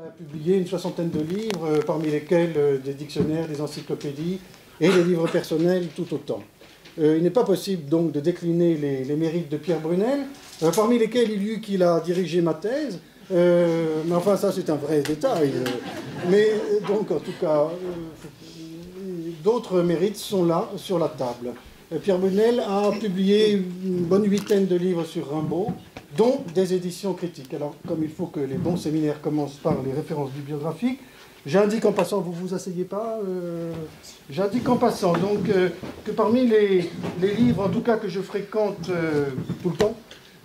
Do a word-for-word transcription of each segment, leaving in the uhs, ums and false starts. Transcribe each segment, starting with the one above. Il a publié une soixantaine de livres, parmi lesquels des dictionnaires, des encyclopédies et des livres personnels tout autant. Il n'est pas possible donc de décliner les, les mérites de Pierre Brunel, parmi lesquels il y eut qu'il a dirigé ma thèse. Euh, mais enfin, ça c'est un vrai détail. Mais donc, en tout cas, euh, d'autres mérites sont là, sur la table. Pierre Brunel a publié une bonne huitaine de livres sur Rimbaud, dont des éditions critiques. Alors, comme il faut que les bons séminaires commencent par les références bibliographiques, j'indique en passant, vous vous asseyez pas, euh, j'indique en passant donc euh, que parmi les, les livres, en tout cas que je fréquente euh, tout le temps,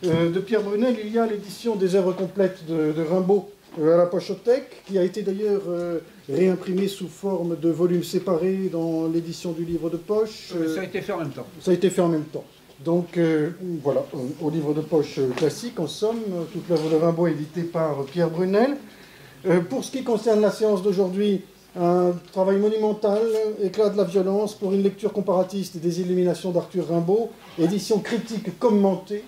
Euh, de Pierre Brunel, il y a l'édition des œuvres complètes de, de Rimbaud euh, à la Pochotèque, qui a été d'ailleurs euh, réimprimée sous forme de volumes séparés dans l'édition du livre de poche. Euh, ça a été fait en même temps. Ça a été fait en même temps. Donc euh, voilà, au, au livre de poche classique, en somme, toute l'œuvre de Rimbaud éditée par Pierre Brunel. Euh, pour ce qui concerne la séance d'aujourd'hui, un travail monumental, éclat de la violence, pour une lecture comparatiste des Illuminations d'Arthur Rimbaud, édition critique commentée.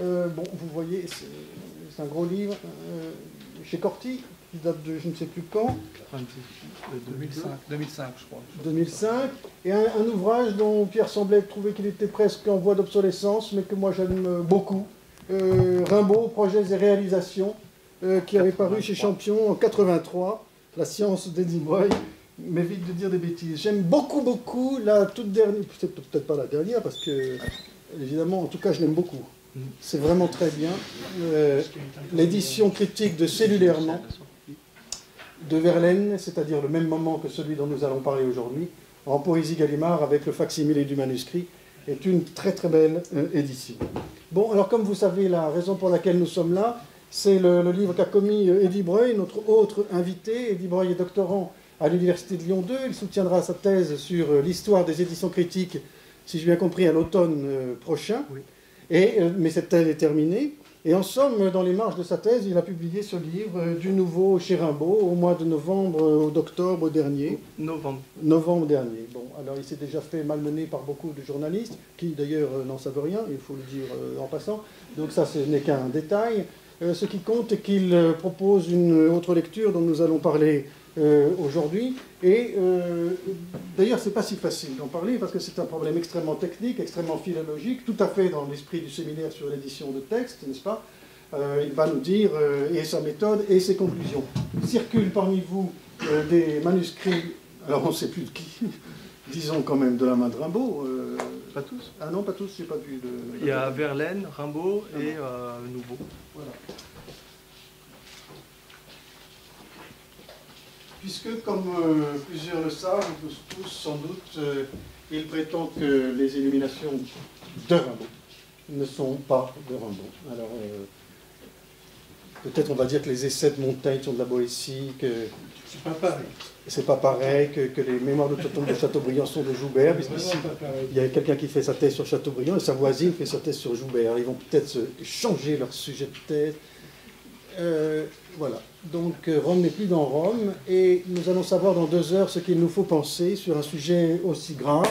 Euh, bon, vous voyez, c'est un gros livre euh, chez Corti, qui date de je ne sais plus quand. deux mille cinq, je crois. deux mille cinq, et un, un ouvrage dont Pierre semblait trouver qu'il était presque en voie d'obsolescence, mais que moi j'aime beaucoup. Euh, Rimbaud, projets et réalisations, euh, qui avait paru chez Champion en quatre-vingt-trois, la science d'Eddie Breuil. Mais vite de dire des bêtises. J'aime beaucoup, beaucoup la toute dernière, c'est peut-être pas la dernière, parce que, évidemment, en tout cas, je l'aime beaucoup. C'est vraiment très bien. Euh, L'édition critique de Cellulairement de Verlaine, c'est-à-dire le même moment que celui dont nous allons parler aujourd'hui, en poésie Gallimard avec le facsimilé du manuscrit, est une très très belle euh, édition. Bon, alors comme vous savez, la raison pour laquelle nous sommes là, c'est le, le livre qu'a commis Eddie Breuil, notre autre invité. Eddie Breuil est doctorant à l'université de Lyon deux. Il soutiendra sa thèse sur euh, l'histoire des éditions critiques, si j'ai bien compris, à l'automne euh, prochain. Oui. Et, mais cette thèse est terminée. Et en somme, dans les marges de sa thèse, il a publié ce livre euh, du nouveau chez Rimbaud au mois de novembre, euh, d'octobre dernier. Novembre. Novembre dernier. Bon, alors il s'est déjà fait malmener par beaucoup de journalistes, qui d'ailleurs euh, n'en savent rien, il faut le dire euh, en passant. Donc ça, ce n'est qu'un détail. Euh, ce qui compte est qu'il euh, propose une autre lecture dont nous allons parler euh, aujourd'hui. Et euh, d'ailleurs, c'est pas si facile d'en parler parce que c'est un problème extrêmement technique, extrêmement philologique, tout à fait dans l'esprit du séminaire sur l'édition de texte, n'est-ce pas? euh, Il va nous dire, euh, et sa méthode, et ses conclusions. Circulent parmi vous euh, des manuscrits, alors on ne sait plus de qui, disons quand même de la main de Rimbaud. Euh... Pas tous. Ah non, pas tous, j'ai pas vu. Le... Il y a Verlaine, Rimbaud ah et euh, Nouveau. Voilà. Puisque, comme euh, plusieurs le savent, tous sans doute, euh, il prétend que les illuminations de Rimbaud ne sont pas de Rimbaud. Alors, euh, peut-être on va dire que les essais de Montaigne sont de la Boétie, que c'est pas pareil. C'est pas pareil, que, que les mémoires de de Chateaubriand sont de Joubert, puisqu'ici, il y a quelqu'un qui fait sa thèse sur Chateaubriand et sa voisine fait sa thèse sur Joubert. Ils vont peut-être changer leur sujet de thèse. Euh, voilà. Donc Rome n'est plus dans Rome et nous allons savoir dans deux heures ce qu'il nous faut penser sur un sujet aussi grave.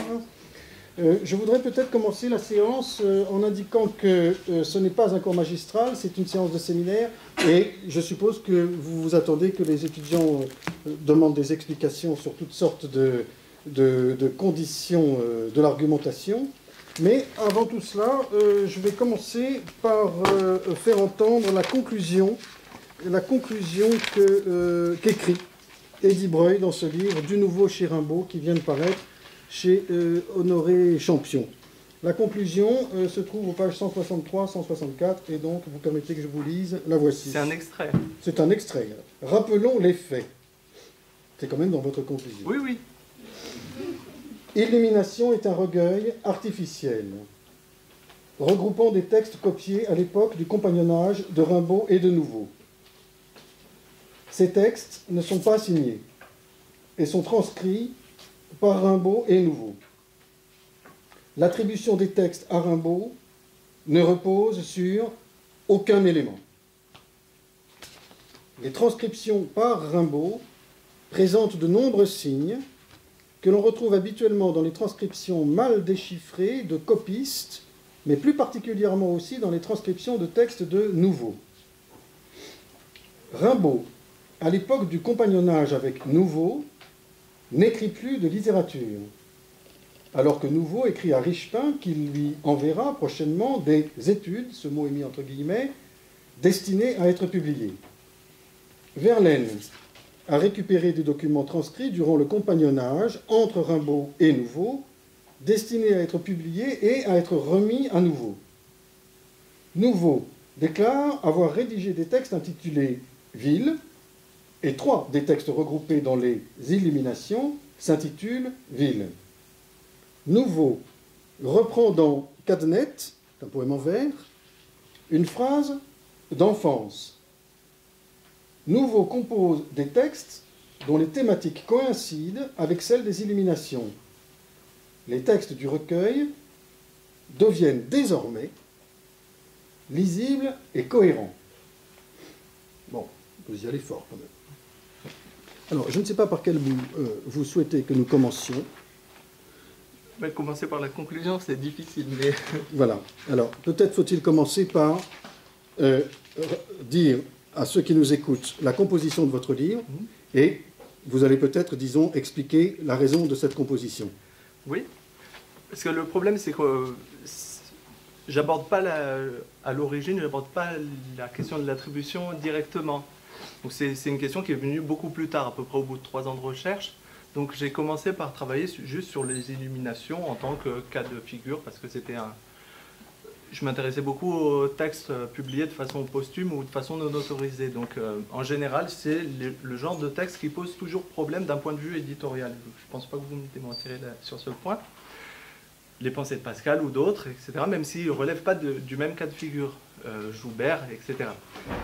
Euh, je voudrais peut-être commencer la séance euh, en indiquant que euh, ce n'est pas un cours magistral, c'est une séance de séminaire et je suppose que vous vous attendez que les étudiants euh, demandent des explications sur toutes sortes de, de, de conditions euh, de l'argumentation. Mais avant tout cela, euh, je vais commencer par euh, faire entendre la conclusion, la conclusion que, euh, qu'écrit Eddie Breuil dans ce livre du nouveau chez Rimbaud qui vient de paraître chez euh, Honoré Champion. La conclusion euh, se trouve aux pages cent soixante-trois à cent soixante-quatre et donc vous permettez que je vous lise, la voici. C'est un extrait. C'est un extrait. Rappelons les faits. C'est quand même dans votre conclusion. Oui, oui. Illumination est un recueil artificiel, regroupant des textes copiés à l'époque du compagnonnage de Rimbaud et de Nouveau. Ces textes ne sont pas signés et sont transcrits par Rimbaud et Nouveau. L'attribution des textes à Rimbaud ne repose sur aucun élément. Les transcriptions par Rimbaud présentent de nombreux signes que l'on retrouve habituellement dans les transcriptions mal déchiffrées de copistes, mais plus particulièrement aussi dans les transcriptions de textes de Nouveau. Rimbaud à l'époque du compagnonnage avec Nouveau, n'écrit plus de littérature, alors que Nouveau écrit à Richepin qu'il lui enverra prochainement des études, ce mot est mis entre guillemets, destinées à être publiées. Verlaine a récupéré des documents transcrits durant le compagnonnage entre Rimbaud et Nouveau, destinés à être publiés et à être remis à Nouveau. Nouveau déclare avoir rédigé des textes intitulés « Ville » et trois des textes regroupés dans les Illuminations s'intitulent « Ville ». Nouveau reprend dans « Cadenet », un poème en vers, une phrase d'enfance. Nouveau compose des textes dont les thématiques coïncident avec celles des Illuminations. Les textes du recueil deviennent désormais lisibles et cohérents. Bon, vous y allez fort quand même. Alors, je ne sais pas par quel bout euh, vous souhaitez que nous commencions. Mais commencer par la conclusion, c'est difficile, mais... Voilà. Alors, peut-être faut-il commencer par euh, dire à ceux qui nous écoutent la composition de votre livre, et vous allez peut-être, disons, expliquer la raison de cette composition. Oui, parce que le problème, c'est que j'aborde pas la, à l'origine, j'aborde pas la question de l'attribution directement. Donc c'est une question qui est venue beaucoup plus tard, à peu près au bout de trois ans de recherche. Donc j'ai commencé par travailler su, juste sur les illuminations en tant que cas de figure, parce que c'était un... Je m'intéressais beaucoup aux textes publiés de façon posthume ou de façon non autorisée. Donc euh, en général, c'est le, le genre de texte qui pose toujours problème d'un point de vue éditorial. Je ne pense pas que vous me démentirez là, sur ce point. Les pensées de Pascal ou d'autres, et cetera, même s'ils ne relèvent pas de, du même cas de figure, euh, Joubert, et cetera.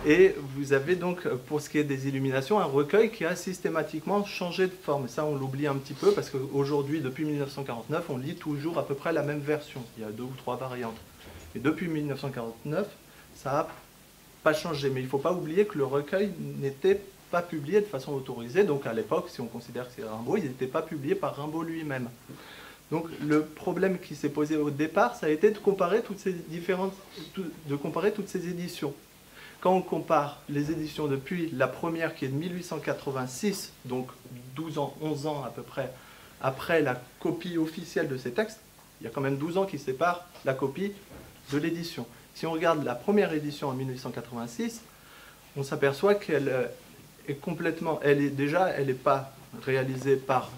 Et vous avez donc, pour ce qui est des illuminations, un recueil qui a systématiquement changé de forme. Ça, on l'oublie un petit peu, parce qu'aujourd'hui, depuis mille neuf cent quarante-neuf, on lit toujours à peu près la même version. Il y a deux ou trois variantes. Et depuis mille neuf cent quarante-neuf, ça n'a pas changé. Mais il ne faut pas oublier que le recueil n'était pas publié de façon autorisée. Donc à l'époque, si on considère que c'est Rimbaud, il n'était pas publié par Rimbaud lui-même. Donc le problème qui s'est posé au départ, ça a été de comparer toutes ces différentes, de comparer toutes ces éditions. Quand on compare les éditions depuis la première qui est de mille huit cent quatre-vingt-six, donc douze ans, onze ans à peu près, après la copie officielle de ces textes, il y a quand même douze ans qui séparent la copie de l'édition. Si on regarde la première édition en mille huit cent quatre-vingt-six, on s'aperçoit qu'elle est complètement, elle est déjà, elle n'est pas réalisée par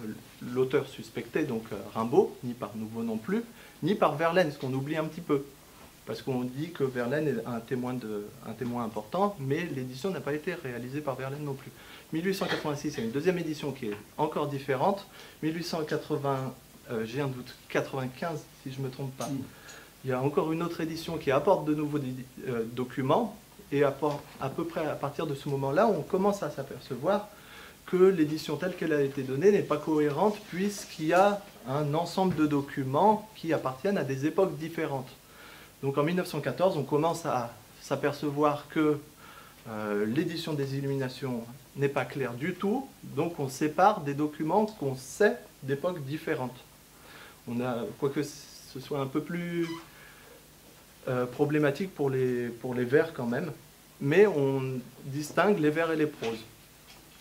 l'auteur suspecté, donc Rimbaud, ni par Nouveau non plus, ni par Verlaine, ce qu'on oublie un petit peu, parce qu'on dit que Verlaine est un témoin, de, un témoin important, mais l'édition n'a pas été réalisée par Verlaine non plus. mille huit cent quatre-vingt-six, il y a une deuxième édition qui est encore différente. mille huit cent quatre-vingt, euh, j'ai un doute, quatre-vingt-quinze si je ne me trompe pas. Il y a encore une autre édition qui apporte de nouveaux euh, documents, et à, à peu près à partir de ce moment-là, on commence à s'apercevoir que l'édition telle qu'elle a été donnée n'est pas cohérente, puisqu'il y a un ensemble de documents qui appartiennent à des époques différentes. Donc en mille neuf cent quatorze, on commence à s'apercevoir que euh, l'édition des Illuminations n'est pas claire du tout, donc on sépare des documents qu'on sait d'époques différentes. On a, quoique ce soit un peu plus... Euh, problématique pour les, pour les vers quand même, mais on distingue les vers et les proses.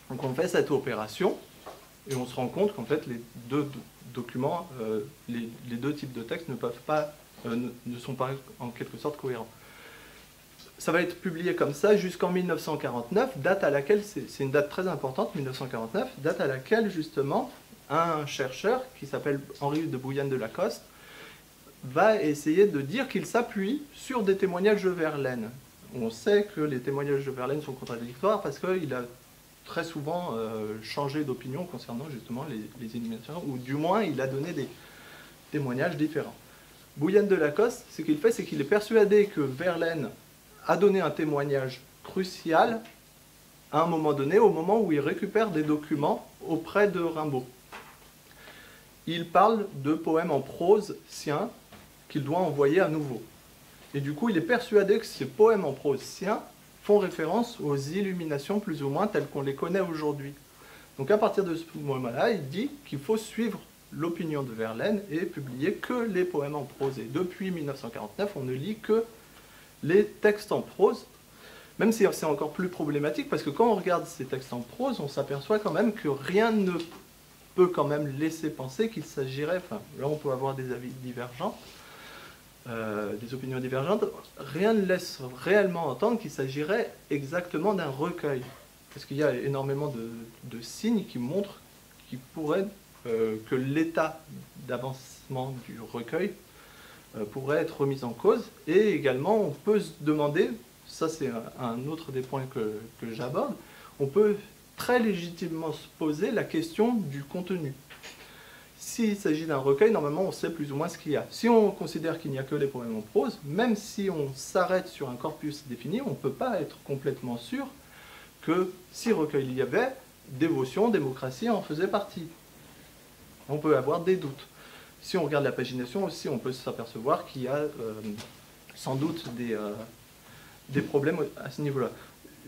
Donc on fait cette opération et on se rend compte qu'en fait les deux documents, euh, les, les deux types de textes ne peuvent pas, euh, ne, ne sont pas en quelque sorte cohérents. Ça va être publié comme ça jusqu'en mille neuf cent quarante-neuf, date à laquelle, c'est une date très importante, mille neuf cent quarante-neuf, date à laquelle justement un chercheur qui s'appelle Henri de Bouillane de Lacoste va essayer de dire qu'il s'appuie sur des témoignages de Verlaine. On sait que les témoignages de Verlaine sont contradictoires parce qu'il a très souvent euh, changé d'opinion concernant justement les, les illuminations, ou du moins il a donné des témoignages différents. Bouillane de Lacoste, ce qu'il fait, c'est qu'il est persuadé que Verlaine a donné un témoignage crucial à un moment donné, au moment où il récupère des documents auprès de Rimbaud. Il parle de poèmes en prose siens, qu'il doit envoyer à Nouveau. Et du coup, il est persuadé que ces poèmes en prose siens font référence aux illuminations plus ou moins telles qu'on les connaît aujourd'hui. Donc à partir de ce moment-là, il dit qu'il faut suivre l'opinion de Verlaine et publier que les poèmes en prose. Et depuis mille neuf cent quarante-neuf, on ne lit que les textes en prose, Même si c'est encore plus problématique, parce que quand on regarde ces textes en prose, on s'aperçoit quand même que rien ne peut quand même laisser penser qu'il s'agirait, enfin là on peut avoir des avis divergents, euh, des opinions divergentes, rien ne laisse réellement entendre qu'il s'agirait exactement d'un recueil. Parce qu'il y a énormément de, de signes qui montrent qu'il pourrait, euh, que l'état d'avancement du recueil euh, pourrait être remis en cause. Et également, on peut se demander, ça c'est un autre des points que, que j'aborde, on peut très légitimement se poser la question du contenu. S'il s'agit d'un recueil, normalement on sait plus ou moins ce qu'il y a. Si on considère qu'il n'y a que les poèmes en prose, même si on s'arrête sur un corpus défini, on ne peut pas être complètement sûr que si recueil il y avait, dévotion, démocratie en faisait partie. On peut avoir des doutes. Si on regarde la pagination aussi, on peut s'apercevoir qu'il y a euh, sans doute des, euh, des problèmes à ce niveau-là.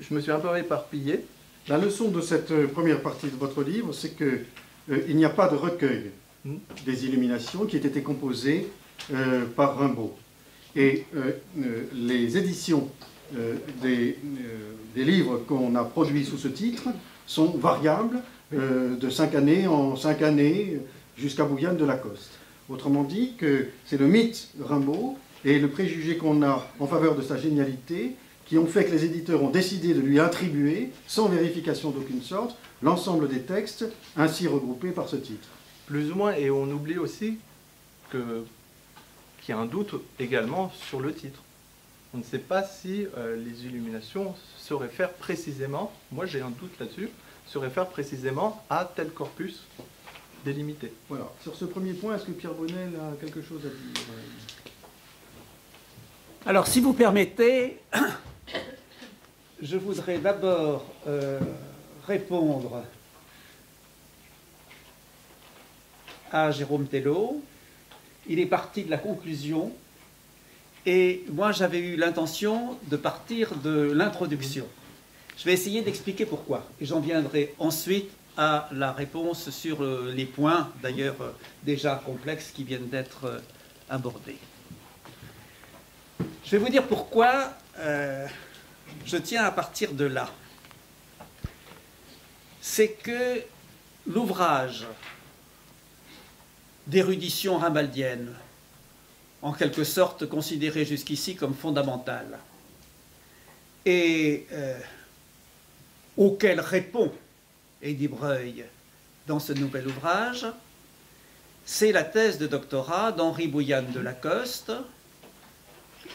Je me suis un peu éparpillé. La leçon de cette première partie de votre livre, c'est qu'il euh, n'y a pas de recueil mmh. des Illuminations qui ait été composé euh, par Rimbaud. Et euh, euh, les éditions Euh, des, euh, des livres qu'on a produits sous ce titre sont variables euh, de cinq années en cinq années jusqu'à Bouillane de Lacoste. Autrement dit que c'est le mythe Rimbaud et le préjugé qu'on a en faveur de sa génialité qui ont fait que les éditeurs ont décidé de lui attribuer, sans vérification d'aucune sorte, l'ensemble des textes ainsi regroupés par ce titre. Plus ou moins, et on oublie aussi que, qu'il y a un doute également sur le titre. On ne sait pas si euh, les Illuminations se réfèrent précisément, moi j'ai un doute là-dessus, se réfèrent précisément à tel corpus délimité. Voilà. Sur ce premier point, est-ce que Pierre Brunel a quelque chose à dire? Alors, si vous permettez, je voudrais d'abord euh, répondre à Jérôme Thélot. Il est parti de la conclusion. Et moi, j'avais eu l'intention de partir de l'introduction. Je vais essayer d'expliquer pourquoi. Et j'en viendrai ensuite à la réponse sur les points, d'ailleurs déjà complexes, qui viennent d'être abordés. Je vais vous dire pourquoi euh, je tiens à partir de là. C'est que l'ouvrage d'érudition rimbaldienne, en quelque sorte considéré jusqu'ici comme fondamental, et euh, auquel répond Eddie Breuil dans ce nouvel ouvrage, c'est la thèse de doctorat d'Henri de Bouillane de Lacoste,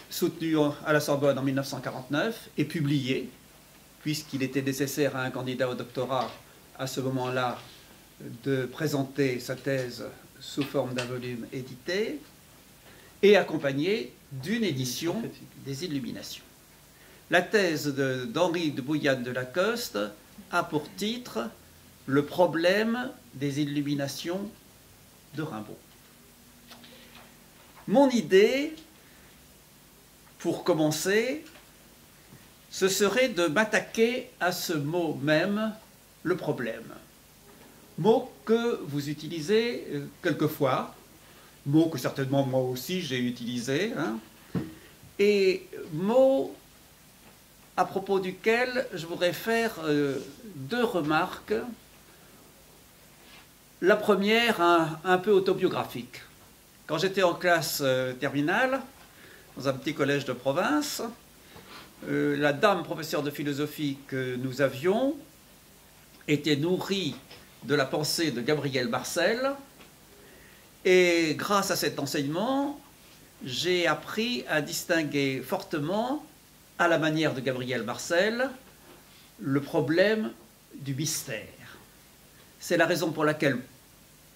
soutenue à la Sorbonne en mille neuf cent quarante-neuf et publiée, puisqu'il était nécessaire à un candidat au doctorat à ce moment-là de présenter sa thèse sous forme d'un volume édité, et accompagné d'une édition des Illuminations. La thèse d'Henri de Bouillane de Lacoste a pour titre « Le problème des Illuminations de Rimbaud ». Mon idée, pour commencer, ce serait de m'attaquer à ce mot même, le problème. Mot que vous utilisez quelquefois, mot que certainement moi aussi j'ai utilisé, hein, et mot à propos duquel je voudrais faire euh, deux remarques. La première, un, un peu autobiographique. Quand j'étais en classe euh, terminale, dans un petit collège de province, euh, la dame professeure de philosophie que nous avions était nourrie de la pensée de Gabriel Marcel, et grâce à cet enseignement, j'ai appris à distinguer fortement, à la manière de Gabriel Marcel, le problème du mystère. C'est la raison pour laquelle,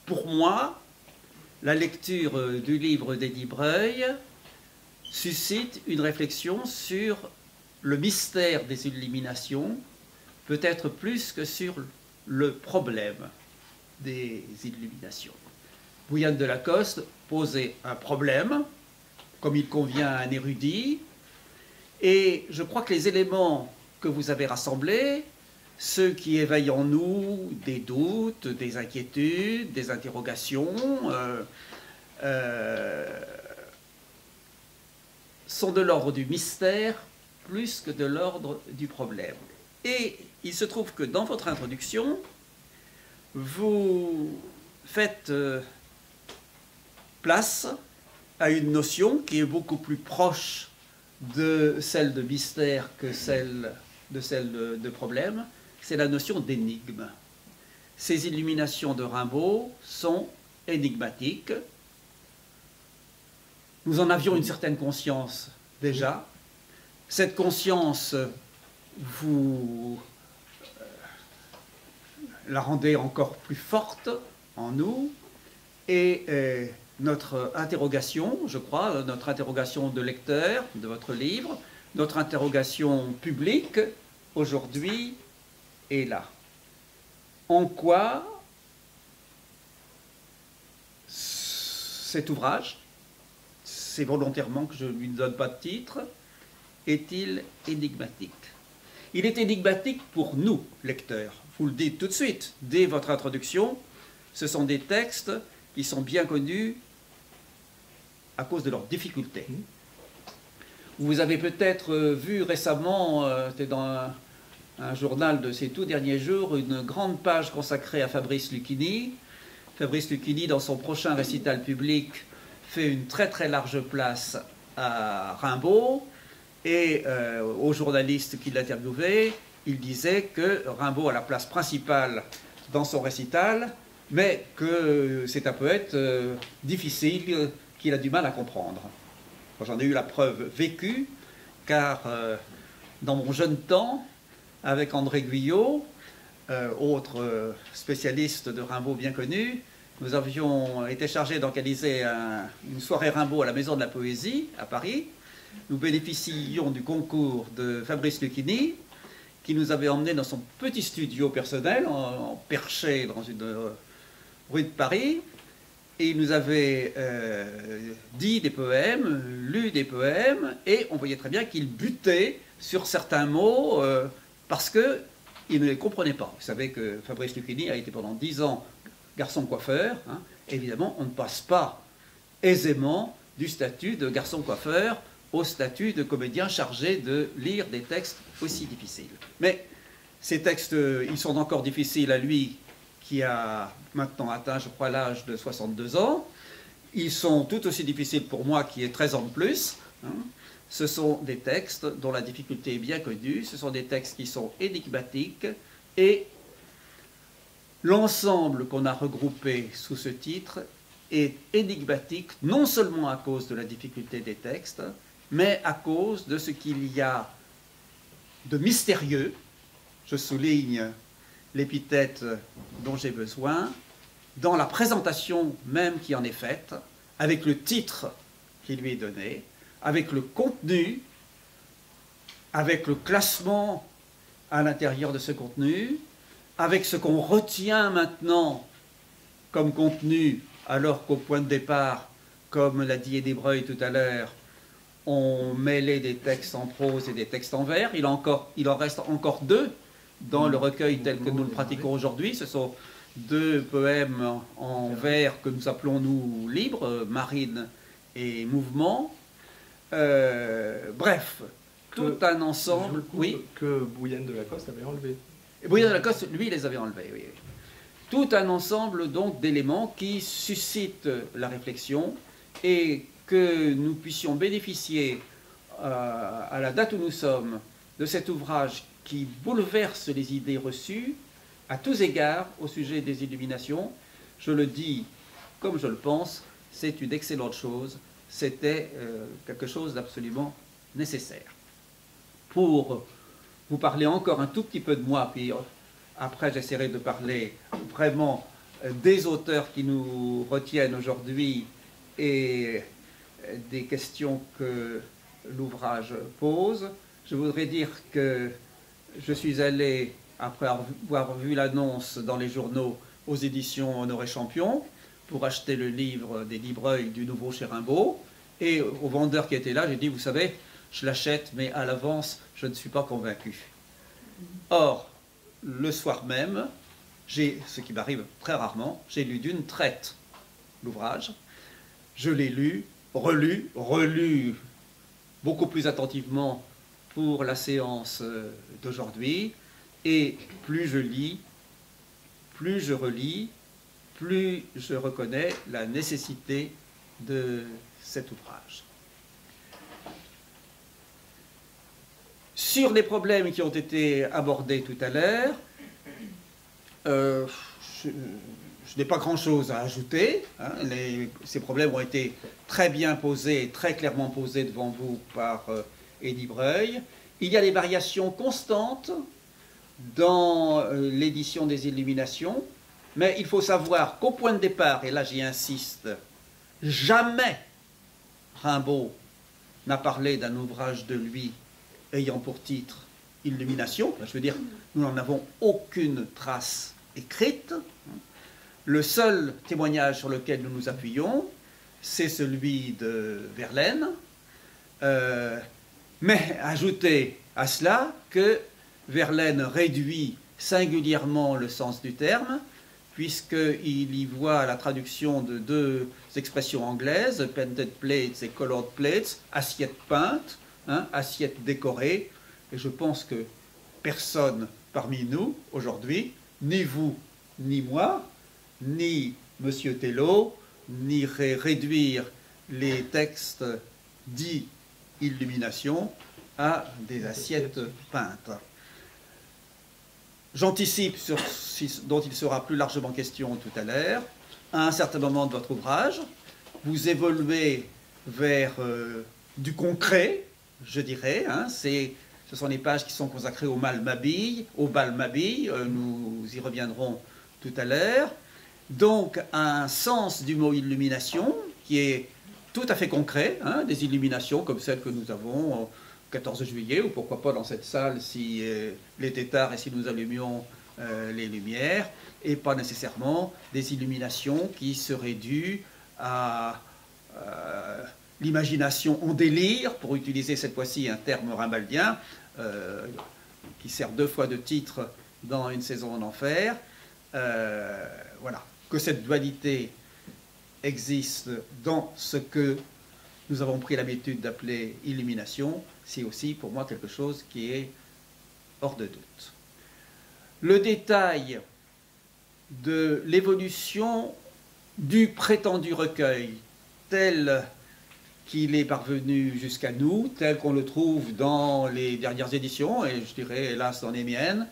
pour moi, la lecture du livre d'Eddie Breuil suscite une réflexion sur le mystère des Illuminations, peut-être plus que sur le problème des Illuminations. Bouillane de Lacoste posait un problème, comme il convient à un érudit, et je crois que les éléments que vous avez rassemblés, ceux qui éveillent en nous des doutes, des inquiétudes, des interrogations, euh, euh, sont de l'ordre du mystère plus que de l'ordre du problème. Et il se trouve que dans votre introduction, vous faites place à une notion qui est beaucoup plus proche de celle de mystère que celle de, celle de, de problème, c'est la notion d'énigme. Ces illuminations de Rimbaud sont énigmatiques. Nous en avions une certaine conscience déjà. Cette conscience, vous la rendez encore plus forte en nous. Et eh, notre interrogation, je crois, notre interrogation de lecteur de votre livre, notre interrogation publique aujourd'hui est là. En quoi cet ouvrage, c'est volontairement que je ne lui donne pas de titre, est-il énigmatique? Il est énigmatique pour nous, lecteurs. Vous le dites tout de suite, dès votre introduction, ce sont des textes qui sont bien connus à cause de leurs difficultés. Vous avez peut-être vu récemment, c'était dans un, un journal de ces tout derniers jours, une grande page consacrée à Fabrice Luchini. Fabrice Luchini, dans son prochain récital public, fait une très très large place à Rimbaud et euh, aux journalistes qui l'interviewaient, il disait que Rimbaud a la place principale dans son récital, mais que c'est un poète euh, difficile qu'il a du mal à comprendre. J'en ai eu la preuve vécue, car euh, dans mon jeune temps, avec André Guyot, euh, autre spécialiste de Rimbaud bien connu, nous avions été chargés d'organiser un, une soirée Rimbaud à la Maison de la Poésie, à Paris. Nous bénéficions du concours de Fabrice Luchini, qui nous avait emmenés dans son petit studio personnel, en, en perché dans une euh, rue de Paris. Et il nous avait euh, dit des poèmes, lu des poèmes, et on voyait très bien qu'il butait sur certains mots euh, parce qu'il ne les comprenait pas. Vous savez que Fabrice Luchini a été pendant dix ans garçon coiffeur, hein. Évidemment, on ne passe pas aisément du statut de garçon coiffeur au statut de comédien chargé de lire des textes aussi difficiles. Mais ces textes, ils sont encore difficiles à lui qui a maintenant atteint, je crois, l'âge de soixante-deux ans. Ils sont tout aussi difficiles pour moi qui ai treize ans de plus. Hein. Ce sont des textes dont la difficulté est bien connue. Ce sont des textes qui sont énigmatiques et l'ensemble qu'on a regroupé sous ce titre est énigmatique, non seulement à cause de la difficulté des textes, mais à cause de ce qu'il y a de mystérieux, je souligne l'épithète dont j'ai besoin, dans la présentation même qui en est faite, avec le titre qui lui est donné, avec le contenu, avec le classement à l'intérieur de ce contenu, avec ce qu'on retient maintenant comme contenu, alors qu'au point de départ, comme l'a dit Eddie Breuil tout à l'heure, on mêlait des textes en prose et des textes en vers. Il, encore, il en reste encore deux dans le recueil tel que nous le pratiquons aujourd'hui. Ce sont deux poèmes en vers que nous appelons, nous, libres, Marine et Mouvement. Euh, bref, tout que, un ensemble coup, oui, que Bouillane de Lacoste avait enlevé. Et Brunel de Lacoste, lui, les avait enlevés. Oui. Tout un ensemble donc d'éléments qui suscitent la réflexion et que nous puissions bénéficier euh, à la date où nous sommes de cet ouvrage qui bouleverse les idées reçues à tous égards au sujet des illuminations. Je le dis comme je le pense, c'est une excellente chose, c'était euh, quelque chose d'absolument nécessaire. Pour vous parlez encore un tout petit peu de moi, puis après j'essaierai de parler vraiment des auteurs qui nous retiennent aujourd'hui et des questions que l'ouvrage pose. Je voudrais dire que je suis allé, après avoir vu l'annonce dans les journaux, aux éditions Honoré Champion, pour acheter le livre d'Eddie Breuil du nouveau chez Rimbaud, et au vendeur qui était là, j'ai dit, vous savez, je l'achète, mais à l'avance, je ne suis pas convaincu. Or, le soir même, j'ai, ce qui m'arrive très rarement, j'ai lu d'une traite l'ouvrage. Je l'ai lu, relu, relu beaucoup plus attentivement pour la séance d'aujourd'hui, et plus je lis, plus je relis, plus je reconnais la nécessité de cet ouvrage. Sur les problèmes qui ont été abordés tout à l'heure, euh, je, je n'ai pas grand-chose à ajouter. Hein, les, ces problèmes ont été très bien posés, très clairement posés devant vous par euh, Eddie Breuil. Il y a des variations constantes dans euh, l'édition des Illuminations, mais il faut savoir qu'au point de départ, et là j'y insiste, jamais Rimbaud n'a parlé d'un ouvrage de lui ayant pour titre Illumination. Je veux dire, nous n'en avons aucune trace écrite. Le seul témoignage sur lequel nous nous appuyons, c'est celui de Verlaine. Euh, mais ajoutez à cela que Verlaine réduit singulièrement le sens du terme, puisqu'il y voit la traduction de deux expressions anglaises, painted plates et colored plates, assiette peinte, hein, assiette décorée. Et je pense que personne parmi nous, aujourd'hui, ni vous, ni moi, ni M. Thélot, n'irait réduire les textes dits illumination à des assiettes peintes. J'anticipe sur ce dont il sera plus largement question tout à l'heure. À un certain moment de votre ouvrage, vous évoluez vers euh, du concret, je dirais. Hein, c'est, ce sont les pages qui sont consacrées au mal m'habille, au bal m'habille. Euh, nous y reviendrons tout à l'heure. Donc, un sens du mot illumination qui est tout à fait concret, hein, des illuminations comme celles que nous avons au quatorze juillet, ou pourquoi pas dans cette salle si euh, l'été tard et si nous allumions euh, les lumières, et pas nécessairement des illuminations qui seraient dues à euh, l'imagination en délire, pour utiliser cette fois-ci un terme rimbaldien, euh, qui sert deux fois de titre dans Une saison en enfer. Euh, voilà, que cette dualité existe dans ce que nous avons pris l'habitude d'appeler illumination, c'est aussi pour moi quelque chose qui est hors de doute. Le détail de l'évolution du prétendu recueil, tel qu'il est parvenu jusqu'à nous, tel qu'on le trouve dans les dernières éditions, et je dirais hélas dans les miennes,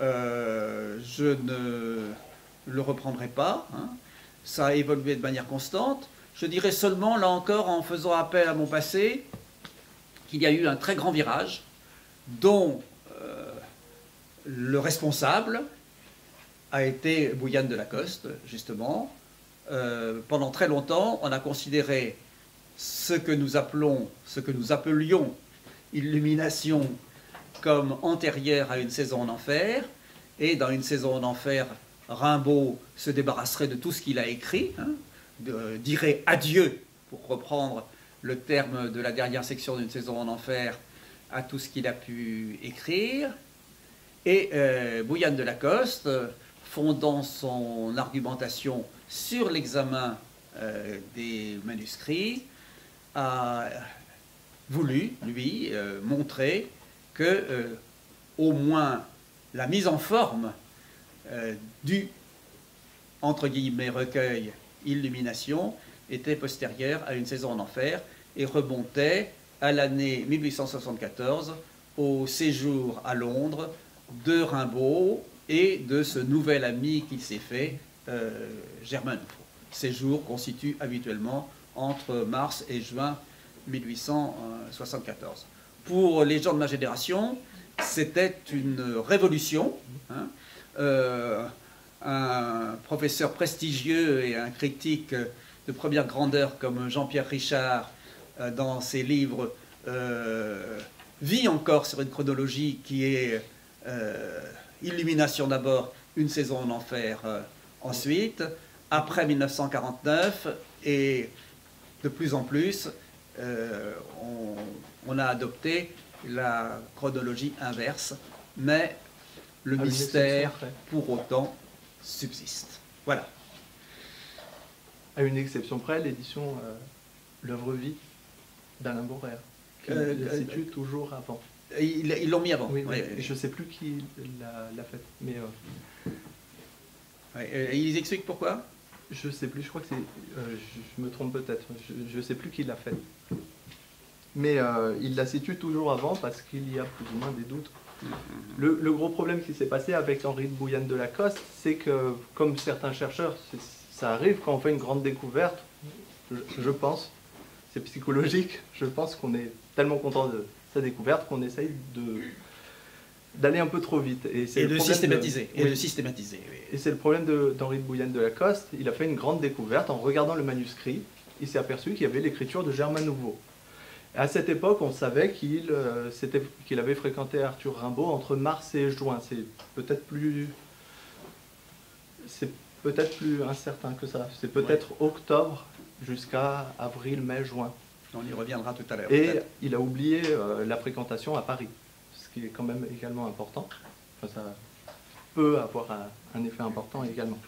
euh, je ne le reprendrai pas, hein. Ça a évolué de manière constante. Je dirais seulement, là encore, en faisant appel à mon passé, qu'il y a eu un très grand virage, dont euh, le responsable a été Bouillane de Lacoste, justement. Euh, pendant très longtemps, on a considéré ce que nous appelons, ce que nous appelions illumination comme antérieure à Une saison en enfer, et dans Une saison en enfer, Rimbaud se débarrasserait de tout ce qu'il a écrit, hein, de, dirait adieu, pour reprendre le terme de la dernière section d'Une saison en enfer, à tout ce qu'il a pu écrire. Et euh, Bouillane de Lacoste, fondant son argumentation sur l'examen euh, des manuscrits, a voulu, lui, euh, montrer que, euh, au moins, la mise en forme Euh, du, entre guillemets, recueil Illumination était postérieure à Une saison en enfer et remontait à l'année mille huit cent soixante-quatorze, au séjour à Londres de Rimbaud et de ce nouvel ami qu'il s'est fait, euh, Germain Nouveau. Ces jours constituent habituellement entre mars et juin mille huit cent soixante-quatorze. Pour les gens de ma génération, c'était une révolution, hein. Euh, un professeur prestigieux et un critique de première grandeur comme Jean-Pierre Richard, euh, dans ses livres, euh, vit encore sur une chronologie qui est euh, Illumination d'abord, Une saison en enfer euh, ensuite, après mille neuf cent quarante-neuf, et de plus en plus, euh, on, on a adopté la chronologie inverse, mais le mystère, pour autant, subsiste. Voilà. À une exception près, l'édition euh, L'œuvre vie d'Alain Borer, qui euh, euh, situe toujours avant. Ils l'ont mis avant. Oui, oui, oui. Je ne sais plus qui l'a fait. Mais euh... ouais, euh, ils expliquent pourquoi? Je ne sais plus, je crois que c'est... Euh, je, je me trompe peut-être, je ne sais plus qui l'a fait. Mais euh, il la situe toujours avant parce qu'il y a plus ou moins des doutes. Le, le gros problème qui s'est passé avec Henri de Bouillane de Lacoste, c'est que, comme certains chercheurs, ça arrive quand on fait une grande découverte, je, je pense, c'est psychologique, je pense qu'on est tellement content de sa découverte qu'on essaye de... d'aller un peu trop vite. Et, et, le de, systématiser, de, et oui. de systématiser. Oui. Et c'est le problème d'Henri de, de Bouillane de Lacoste. Il a fait une grande découverte en regardant le manuscrit. Il s'est aperçu qu'il y avait l'écriture de Germain Nouveau. Et à cette époque, on savait qu'il euh, qu'il avait fréquenté Arthur Rimbaud entre mars et juin. C'est peut-être plus... C'est peut-être plus incertain que ça. C'est peut-être ouais. octobre jusqu'à avril, mai, juin. On y reviendra tout à l'heure. Et il a oublié euh, la fréquentation à Paris, qui est quand même également important. Enfin, ça peut avoir un, un effet important également.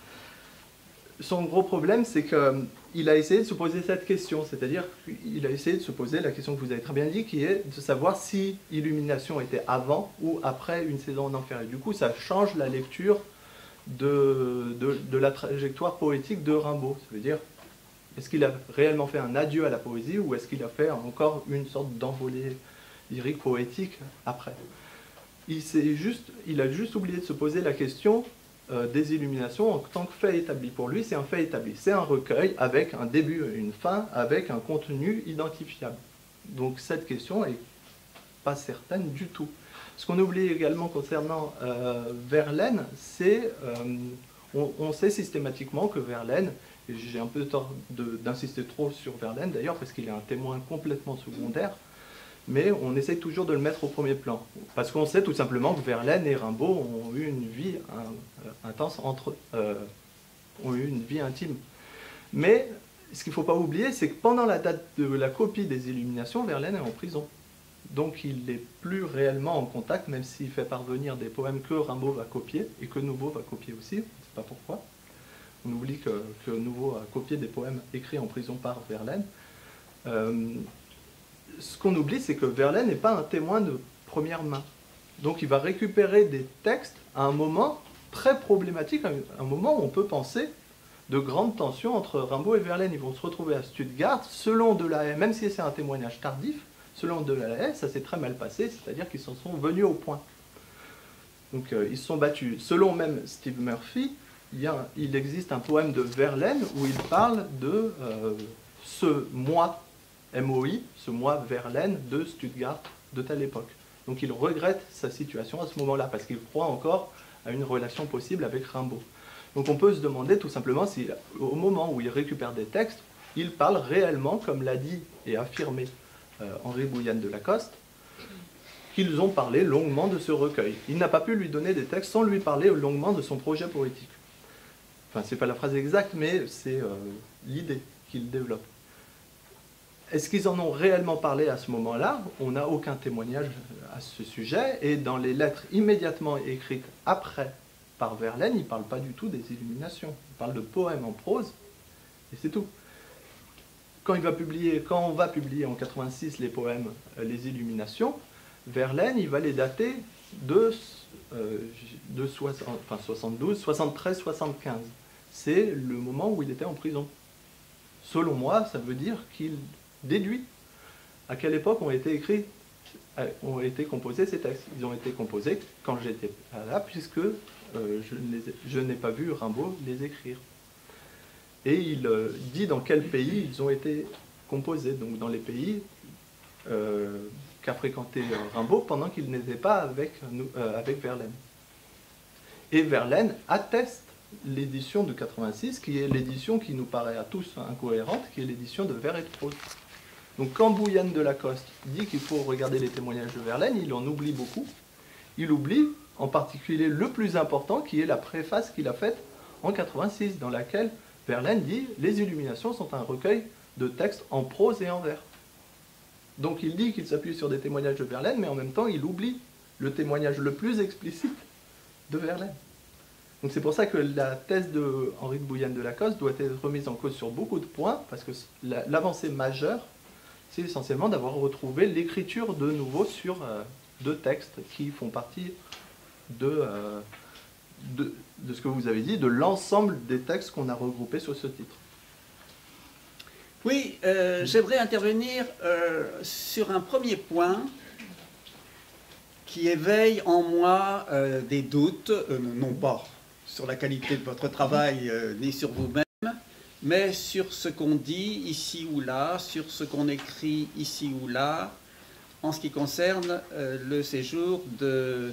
Son gros problème, c'est qu'il a essayé de se poser cette question, c'est-à-dire qu'il a essayé de se poser la question que vous avez très bien dit, qui est de savoir si Illumination était avant ou après Une saison en enfer. Et du coup, ça change la lecture de, de, de la trajectoire poétique de Rimbaud. Ça veut dire, est-ce qu'il a réellement fait un adieu à la poésie ou est-ce qu'il a fait encore une sorte d'envolée lyrique poétique après? Il, juste, il a juste oublié de se poser la question euh, des illuminations en tant que fait établi. Pour lui, c'est un fait établi. C'est un recueil avec un début et une fin, avec un contenu identifiable. Donc cette question n'est pas certaine du tout. Ce qu'on oublie également concernant euh, Verlaine, c'est euh, on, on sait systématiquement que Verlaine, et j'ai un peu tort d'insister trop sur Verlaine d'ailleurs, parce qu'il est un témoin complètement secondaire, mais on essaie toujours de le mettre au premier plan. Parce qu'on sait tout simplement que Verlaine et Rimbaud ont eu une vie intense entre euh, ont eu une vie intime. Mais ce qu'il ne faut pas oublier, c'est que pendant la date de la copie des Illuminations, Verlaine est en prison. Donc il n'est plus réellement en contact, même s'il fait parvenir des poèmes que Rimbaud va copier, et que Nouveau va copier aussi, on ne sait pas pourquoi. On oublie que, que Nouveau a copié des poèmes écrits en prison par Verlaine. Euh, Ce qu'on oublie, c'est que Verlaine n'est pas un témoin de première main. Donc il va récupérer des textes à un moment très problématique, un moment où on peut penser de grandes tensions entre Rimbaud et Verlaine. Ils vont se retrouver à Stuttgart, selon Delahaye, même si c'est un témoignage tardif, selon Delahaye, ça s'est très mal passé, c'est-à-dire qu'ils s'en sont venus au point. Donc euh, ils se sont battus. Selon même Steve Murphy, il, y a, il existe un poème de Verlaine où il parle de euh, ce « moi ». M O I, ce mois Verlaine de Stuttgart de telle époque. Donc il regrette sa situation à ce moment-là, parce qu'il croit encore à une relation possible avec Rimbaud. Donc on peut se demander tout simplement si, au moment où il récupère des textes, il parle réellement, comme l'a dit et affirmé euh, Henri Bouillane de Lacoste, qu'ils ont parlé longuement de ce recueil. Il n'a pas pu lui donner des textes sans lui parler longuement de son projet poétique. Enfin, c'est pas la phrase exacte, mais c'est euh, l'idée qu'il développe. Est-ce qu'ils en ont réellement parlé à ce moment-là? On n'a aucun témoignage à ce sujet, et dans les lettres immédiatement écrites après par Verlaine, il ne parle pas du tout des illuminations. Il parle de poèmes en prose, et c'est tout. Quand, il va publier, quand on va publier en mille neuf cent quatre-vingt-six les poèmes euh, Les Illuminations, Verlaine, il va les dater de, euh, de soixante, enfin, soixante-douze, soixante-treize, soixante-quinze. C'est le moment où il était en prison. Selon moi, ça veut dire qu'il... déduit à quelle époque ont été écrits, ont été composés ces textes. Ils ont été composés quand j'étais là, puisque euh, je n'ai pas vu Rimbaud les écrire. Et il euh, dit dans quel pays ils ont été composés, donc dans les pays euh, qu'a fréquenté Rimbaud pendant qu'il n'était pas avec, euh, avec Verlaine. Et Verlaine atteste l'édition de quatre-vingt-six, qui est l'édition qui nous paraît à tous incohérente, qui est l'édition de vers et de prose. Donc quand Bouillane de Lacoste dit qu'il faut regarder les témoignages de Verlaine, il en oublie beaucoup. Il oublie en particulier le plus important, qui est la préface qu'il a faite en quatre-vingt-six, dans laquelle Verlaine dit « Les Illuminations sont un recueil de textes en prose et en vers ». Donc il dit qu'il s'appuie sur des témoignages de Verlaine, mais en même temps il oublie le témoignage le plus explicite de Verlaine. Donc c'est pour ça que la thèse de Henri de Bouillane de Lacoste doit être remise en cause sur beaucoup de points, parce que l'avancée majeure, c'est essentiellement d'avoir retrouvé l'écriture de Nouveau sur euh, deux textes qui font partie de, euh, de, de ce que vous avez dit, de l'ensemble des textes qu'on a regroupés sur ce titre. Oui, euh, j'aimerais intervenir euh, sur un premier point qui éveille en moi euh, des doutes, euh, non pas sur la qualité de votre travail, euh, ni sur vous-même, mais sur ce qu'on dit ici ou là, sur ce qu'on écrit ici ou là, en ce qui concerne euh, le séjour de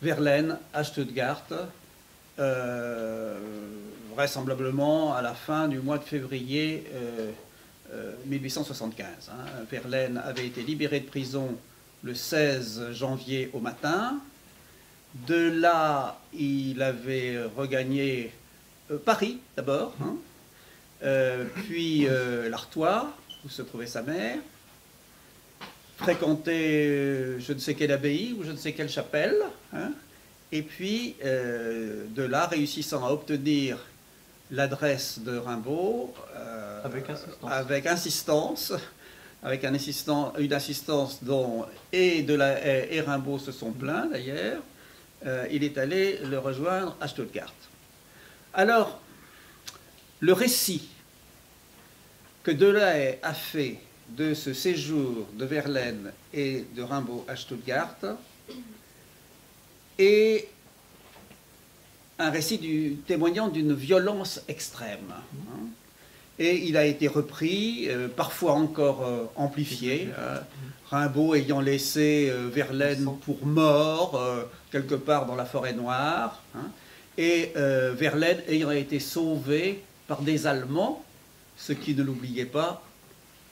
Verlaine à Stuttgart, euh, vraisemblablement à la fin du mois de février euh, euh, mille huit cent soixante-quinze. Hein. Verlaine avait été libéré de prison le seize janvier au matin. De là, il avait regagné euh, Paris d'abord, hein, euh, puis euh, l'Artois, où se trouvait sa mère, fréquenté euh, je ne sais quelle abbaye ou je ne sais quelle chapelle, hein, et puis euh, de là, réussissant à obtenir l'adresse de Rimbaud, euh, avec insistance, avec insistance avec un assistant, une assistance dont et, de la, et, et Rimbaud se sont plaints d'ailleurs, euh, il est allé le rejoindre à Stuttgart. Alors, le récit que Delahaye a fait de ce séjour de Verlaine et de Rimbaud à Stuttgart est un récit du, témoignant d'une violence extrême. Hein. Et il a été repris, euh, parfois encore euh, amplifié, euh, Rimbaud ayant laissé euh, Verlaine pour mort, euh, quelque part dans la forêt noire, hein, et euh, Verlaine ayant été sauvé par des Allemands, ce qui, ne l'oubliez pas,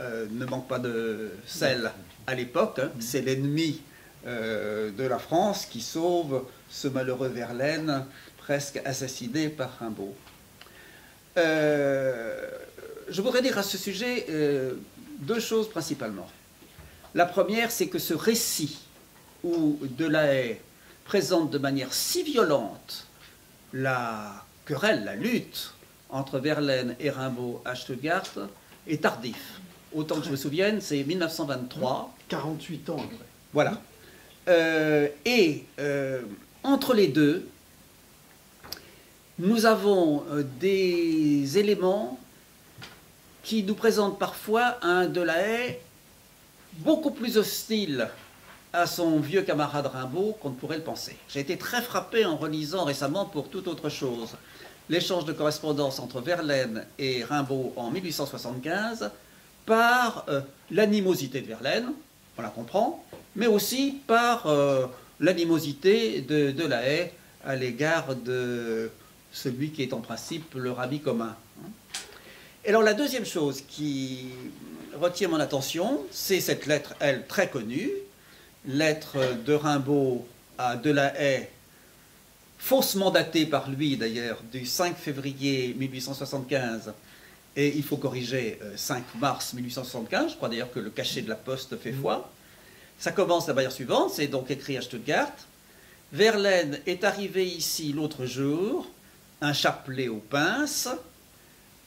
euh, ne manque pas de sel à l'époque, hein, c'est l'ennemi euh, de la France qui sauve ce malheureux Verlaine, presque assassiné par Rimbaud. Euh, je voudrais dire à ce sujet euh, deux choses principalement. La première, c'est que ce récit où Delahaye présente de manière si violente la querelle, la lutte entre Verlaine et Rimbaud à Stuttgart est tardif. Autant que je me souvienne, c'est mille neuf cent vingt-trois. quarante-huit ans après. Voilà. Euh, et euh, entre les deux, nous avons des éléments qui nous présentent parfois un Delahaye beaucoup plus hostile à son vieux camarade Rimbaud qu'on ne pourrait le penser. J'ai été très frappé en relisant récemment pour toute autre chose l'échange de correspondance entre Verlaine et Rimbaud en mille huit cent soixante-quinze par euh, l'animosité de Verlaine, on la comprend, mais aussi par euh, l'animosité de Delahaye à l'égard de celui qui est en principe leur ami commun. Et alors la deuxième chose qui retient mon attention, c'est cette lettre, elle, très connue, lettre de Rimbaud à Delahaye, faussement datée par lui d'ailleurs, du cinq février mille huit cent soixante-quinze, et il faut corriger cinq mars mille huit cent soixante-quinze, je crois d'ailleurs que le cachet de la poste fait foi. Ça commence de la manière suivante, c'est donc écrit à Stuttgart. « Verlaine est arrivé ici l'autre jour, un chapelet aux pinces.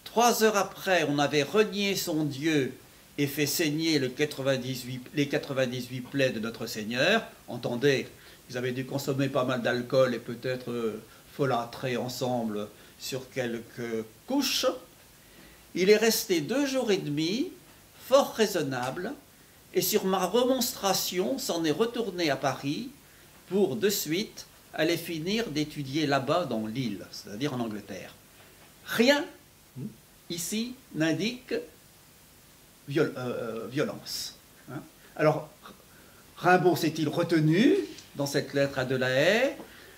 Trois heures après, on avait renié son Dieu et fait saigner le quatre-vingt-dix-huit, les quatre-vingt-dix-huit plaies de notre Seigneur. » Entendez, ils avaient dû consommer pas mal d'alcool et peut-être euh, folâtrer ensemble sur quelques couches. « Il est resté deux jours et demi, fort raisonnable, et sur ma remonstration s'en est retourné à Paris pour de suite aller finir d'étudier là-bas dans l'île, c'est-à-dire en Angleterre. Rien ici n'indique viol euh, violence. Hein? Alors, Rimbaud s'est-il retenu dans cette lettre à Delahaye?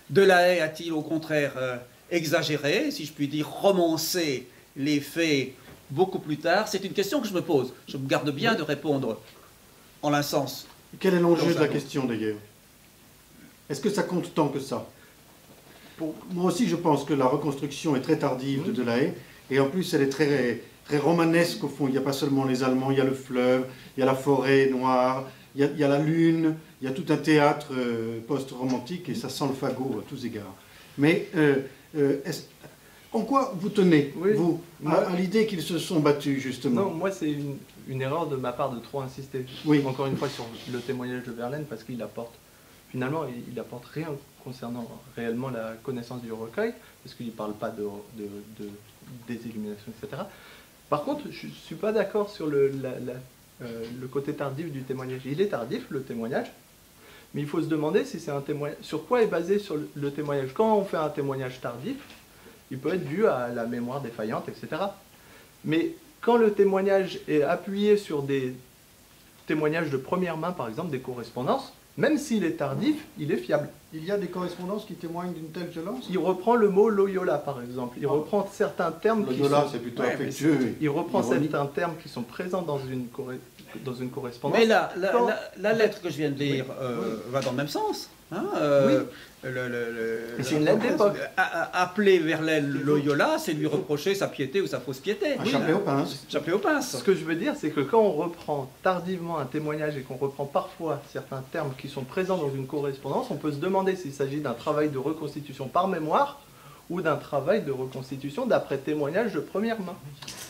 Delahaye a-t-il au contraire euh, exagéré, si je puis dire, romancé les faits beaucoup plus tard? C'est une question que je me pose. Je me garde bien de répondre en un sens. Quel est l'enjeu de la question d'ailleurs? Est-ce que ça compte tant que ça? Pour moi aussi, je pense que la reconstruction est très tardive de Delahaye, et en plus, elle est très, très romanesque au fond. Il n'y a pas seulement les Allemands, il y a le fleuve, il y a la forêt noire, il y a, il y a la lune, il y a tout un théâtre euh, post-romantique, et ça sent le fagot à tous égards. Mais euh, euh, En quoi vous tenez, oui, vous, moi, à, à l'idée qu'ils se sont battus, justement? Non, moi, c'est une, une erreur de ma part de trop insister, oui, encore une fois, sur le témoignage de Verlaine, parce qu'il apporte, finalement, il, il apporte rien concernant réellement la connaissance du recueil, parce qu'il ne parle pas de, de, de, des illuminations, et cetera. Par contre, je ne suis pas d'accord sur le, la, la, euh, le côté tardif du témoignage. Il est tardif, le témoignage, mais il faut se demander si c'est un témoignage, sur quoi est basé sur le, le témoignage. Quand on fait un témoignage tardif, il peut être dû à la mémoire défaillante, et cetera. Mais quand le témoignage est appuyé sur des témoignages de première main, par exemple, des correspondances, même s'il est tardif, il est fiable. Il y a des correspondances qui témoignent d'une telle violence? Il reprend le mot Loyola, par exemple. Il ah. reprend certains termes qui Loyola, sont... c'est plutôt ouais, affectueux. Il reprend ironique. certains termes qui sont présents dans une, cor... dans une correspondance. Mais la, la, Quand... la, la lettre que je viens de lire oui. Euh, oui. va dans le même sens. Hein, euh, oui. le, le, le, c'est une lettre d'époque. Appeler Verlaine Loyola, c'est lui reprocher sa piété ou sa fausse piété. Oui, chapelet aux pinces. Chapelet aux pinces. Ce que je veux dire, c'est que quand on reprend tardivement un témoignage et qu'on reprend parfois certains termes qui sont présents dans une correspondance, on peut se demander s'il s'agit d'un travail de reconstitution par mémoire ou d'un travail de reconstitution d'après témoignage de première main.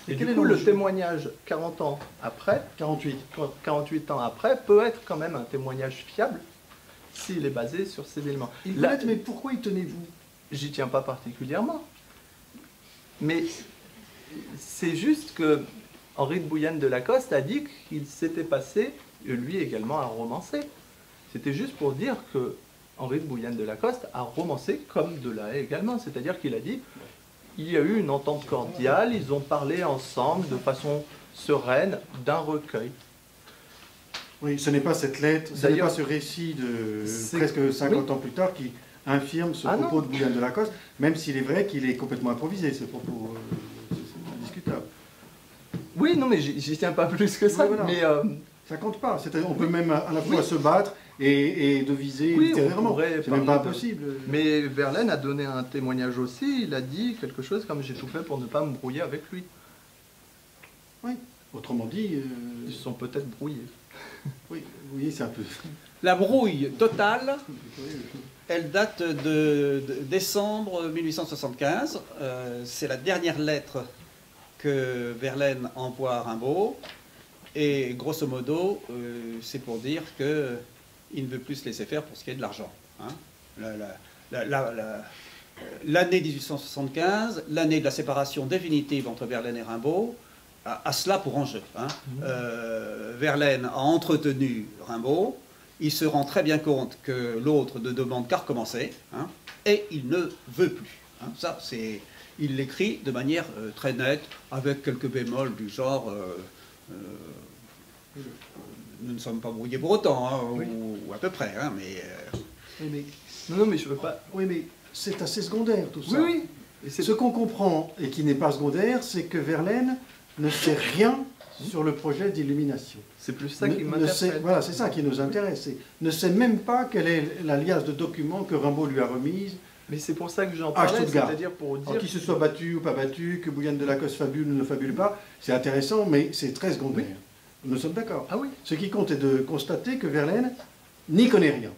Et, et du coup, le témoignage quarante ans après, quarante-huit ans après, peut être quand même un témoignage fiable. S'il est basé sur ces éléments. Il peut être, mais pourquoi y tenez-vous? J'y tiens pas particulièrement. Mais c'est juste que Henri de Bouillane de Lacoste a dit qu'il s'était passé, lui également a romancé. C'était juste pour dire que Henri de Bouillane de Lacoste a romancé comme Delahaye également. C'est-à-dire qu'il a dit il y a eu une entente cordiale, ils ont parlé ensemble de façon sereine d'un recueil. Oui, ce n'est pas cette lettre, ce n'est pas ce récit de presque cinquante oui. ans plus tard qui infirme ce ah propos non. de Bouillane de Lacoste, même s'il est vrai qu'il est complètement improvisé, ce propos euh, indiscutable. Oui, non, mais j'y tiens pas plus que ça. Oui, voilà. mais, euh... Ça compte pas. C'est-à-dire, on peut même à la fois oui. se battre et, et deviser oui, littérairement. C'est même pas impossible. De... Mais Verlaine a donné un témoignage aussi. Il a dit quelque chose comme « j'ai tout fait pour ne pas me brouiller avec lui ». Oui. Autrement dit... Euh... Ils se sont peut-être brouillés. Oui, oui, c'est un peu... La brouille totale, elle date de, de décembre mille huit cent soixante-quinze. Euh, c'est la dernière lettre que Verlaine envoie à Rimbaud. Et grosso modo, euh, c'est pour dire qu'il ne veut plus se laisser faire pour ce qui est de l'argent. Hein. La, la, la, la, la... L'année mille huit cent soixante-quinze, l'année de la séparation définitive entre Verlaine et Rimbaud, à cela pour enjeu. Hein. Mmh. Euh, Verlaine a entretenu Rimbaud, il se rend très bien compte que l'autre ne demande qu'à recommencer, hein, et il ne veut plus. Hein. Ça, c'est, il l'écrit de manière euh, très nette, avec quelques bémols du genre euh, euh, nous ne sommes pas brouillés pour autant, hein, oui. ou, ou à peu près, hein, mais, euh... oui, mais... Non, non, mais je veux pas... Oui, mais c'est assez secondaire, tout ça. Oui, oui. Ce qu'on comprend, et qui n'est pas secondaire, c'est que Verlaine... ne sait rien sur le projet d'illumination. C'est plus ça qui m'intéresse. Voilà, c'est ça qui nous intéresse. Ne sait même pas quelle est l'alias de documents que Rimbaud lui a remise. Mais c'est pour ça que j'en parlais, c'est-à-dire pour dire... Qu'il se soit battu ou pas battu, que Bouillane de Lacoste fabule ou ne fabule pas, c'est intéressant, mais c'est très secondaire. Oui. Nous sommes d'accord. Ah oui. Ce qui compte est de constater que Verlaine n'y connaît rien.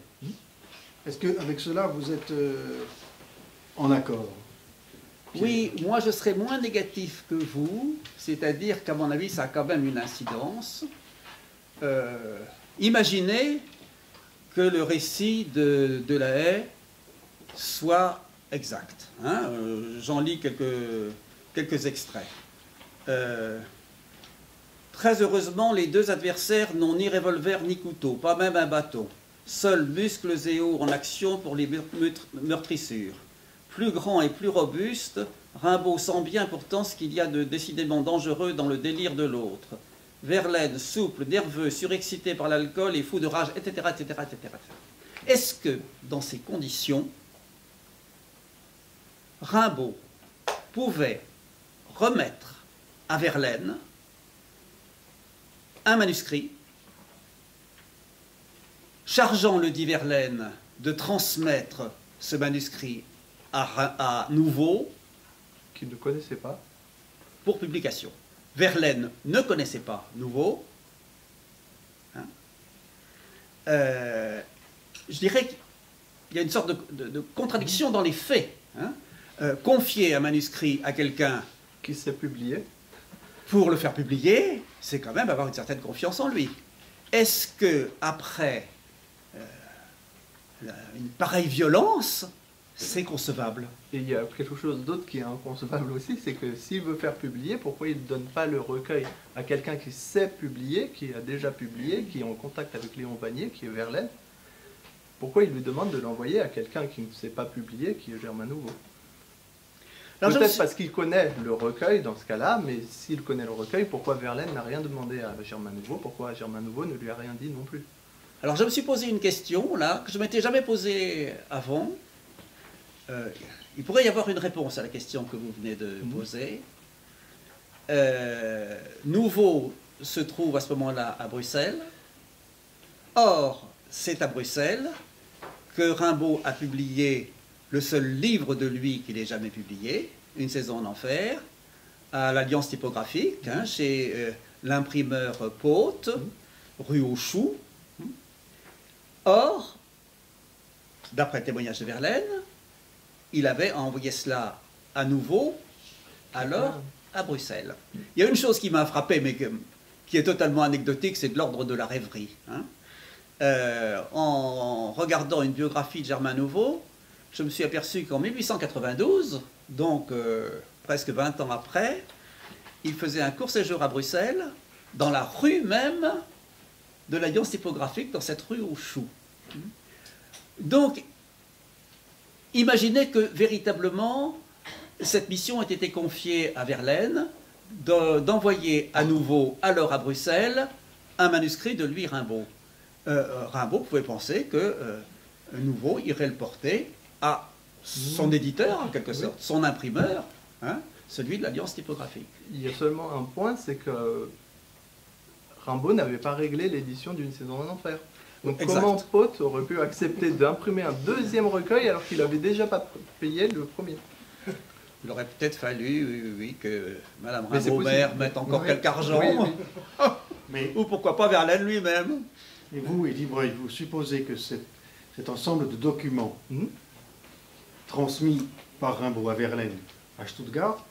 Est-ce qu'avec cela, vous êtes euh, en accord? Oui, moi je serais moins négatif que vous, c'est-à-dire qu'à mon avis ça a quand même une incidence. Euh, imaginez que le récit de Delahaye soit exact. Hein. Euh, j'en lis quelques, quelques extraits. Euh, très heureusement, les deux adversaires n'ont ni revolver ni couteau, pas même un bâton. Seuls muscles et os en action pour les meurtrissures. Plus grand et plus robuste, Rimbaud sent bien pourtant ce qu'il y a de décidément dangereux dans le délire de l'autre. Verlaine, souple, nerveux, surexcité par l'alcool et fou de rage, et cetera et cetera et cetera. Est-ce que, dans ces conditions, Rimbaud pouvait remettre à Verlaine un manuscrit, chargeant le dit Verlaine de transmettre ce manuscrit à Nouveau, qu'il ne connaissait pas, pour publication? Verlaine ne connaissait pas Nouveau. Hein. Euh, je dirais qu'il y a une sorte de, de, de contradiction dans les faits. Hein. euh, confier un manuscrit à quelqu'un qui s'est publié pour le faire publier, c'est quand même avoir une certaine confiance en lui. Est-ce que après euh, la, une pareille violence, c'est concevable? Et il y a quelque chose d'autre qui est inconcevable aussi, c'est que s'il veut faire publier, pourquoi il ne donne pas le recueil à quelqu'un qui sait publier, qui a déjà publié, qui est en contact avec Léon Vanier, qui est Verlaine? Pourquoi il lui demande de l'envoyer à quelqu'un qui ne sait pas publier, qui est Germain Nouveau? Peut-être parce qu'il connaît le recueil dans ce cas-là, mais s'il connaît le recueil, pourquoi Verlaine n'a rien demandé à Germain Nouveau? Pourquoi Germain Nouveau ne lui a rien dit non plus? Alors je me suis posé une question, là, que je ne m'étais jamais posée avant. Euh, il pourrait y avoir une réponse à la question que vous venez de poser. Euh, Nouveau se trouve à ce moment-là à Bruxelles. Or, c'est à Bruxelles que Rimbaud a publié le seul livre de lui qu'il ait jamais publié, Une saison en enfer, à l'Alliance typographique, hein, chez euh, l'imprimeur Pote, rue aux Choux. Or, d'après le témoignage de Verlaine, il avait envoyé cela à Nouveau, alors à Bruxelles. Il y a une chose qui m'a frappé, mais que, qui est totalement anecdotique, c'est de l'ordre de la rêverie. Hein. Euh, en regardant une biographie de Germain Nouveau, je me suis aperçu qu'en mille huit cent quatre-vingt-douze, donc euh, presque vingt ans après, il faisait un court séjour à Bruxelles, dans la rue même de l'Alliance typographique, dans cette rue aux Choux. Donc, imaginez que véritablement, cette mission ait été confiée à Verlaine, d'envoyer à Nouveau, alors à Bruxelles, un manuscrit de lui, Rimbaud. Euh, Rimbaud pouvait penser que euh, Nouveau irait le porter à son éditeur, en quelque sorte, son imprimeur, hein, celui de l'Alliance typographique. Il y a seulement un point, c'est que Rimbaud n'avait pas réglé l'édition d'une saison en enfer. Donc exact. Comment Pote aurait pu accepter d'imprimer un deuxième recueil alors qu'il n'avait déjà pas payé le premier? Il aurait peut-être fallu, oui, oui, que Madame Rimbaud-Mère mette encore oui. quelques argent, oui, oui. Mais... ou pourquoi pas Verlaine lui-même. Et vous, Eddie Breuil, vous supposez que cet, cet ensemble de documents hmm transmis par Rimbaud à Verlaine à Stuttgart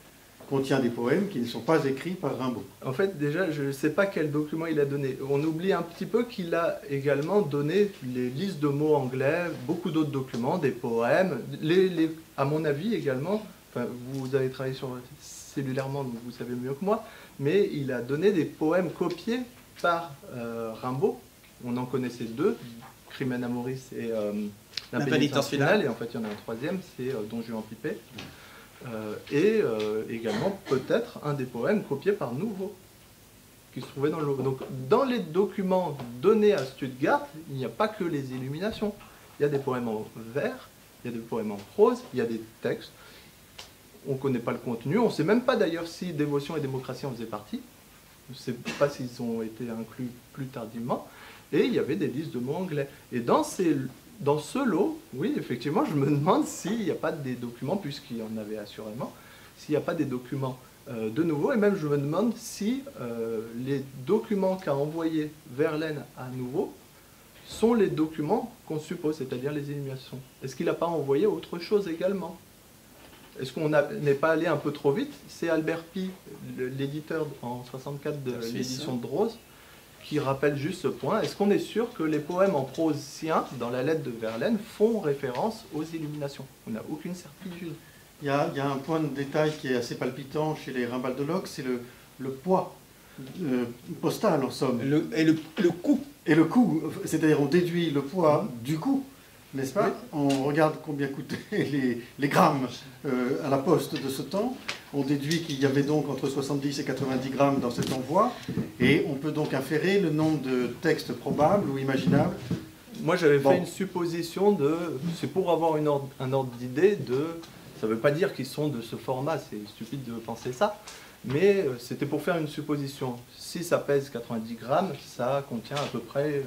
contient des poèmes qui ne sont pas écrits par Rimbaud? En fait, déjà, je ne sais pas quel document il a donné. On oublie un petit peu qu'il a également donné les listes de mots anglais, beaucoup d'autres documents, des poèmes, les, les, à mon avis également, enfin, vous avez travaillé sur cellulairement, donc vous savez mieux que moi, mais il a donné des poèmes copiés par euh, Rimbaud. On en connaissait deux, Crimen Amoris et euh, L'impénitence finale, et en fait il y en a un troisième, c'est euh, Don Juan Pipé. Euh, et euh, également peut-être un des poèmes copiés par Nouveau, qui se trouvait dans le... Donc dans les documents donnés à Stuttgart, il n'y a pas que les illuminations. Il y a des poèmes en vers, il y a des poèmes en prose, il y a des textes. On ne connaît pas le contenu, on ne sait même pas d'ailleurs si Dévotion et Démocratie en faisaient partie. On ne sait pas s'ils ont été inclus plus tardivement. Et il y avait des listes de mots anglais. Et dans ces... Dans ce lot, oui, effectivement, je me demande s'il n'y a pas des documents, puisqu'il y en avait assurément, s'il n'y a pas des documents euh, de Nouveau, et même je me demande si euh, les documents qu'a envoyés Verlaine à Nouveau sont les documents qu'on suppose, c'est-à-dire les illuminations. Est-ce qu'il n'a pas envoyé autre chose également? Est-ce qu'on n'est pas allé un peu trop vite? C'est Albert Pie, l'éditeur en soixante-quatre de l'édition de Rose, qui rappelle juste ce point. Est-ce qu'on est sûr que les poèmes en prose siens, dans la lettre de Verlaine, font référence aux illuminations? On n'a aucune certitude. Il y, a, il y a un point de détail qui est assez palpitant chez les rimbaldologues, c'est le, le poids euh, postal, en somme. Le, et le, le coût. Et le coût, c'est-à-dire on déduit le poids mmh. du coût, n'est-ce pas? On regarde combien coûtaient les, les grammes euh, à la poste de ce temps. On déduit qu'il y avait donc entre soixante-dix et quatre-vingt-dix grammes dans cet envoi, et on peut donc inférer le nombre de textes probables ou imaginables. Moi j'avais bon. fait une supposition de... C'est pour avoir une ordre, un ordre d'idée de... Ça ne veut pas dire qu'ils sont de ce format, c'est stupide de penser ça, mais c'était pour faire une supposition. Si ça pèse quatre-vingt-dix grammes, ça contient à peu près, euh,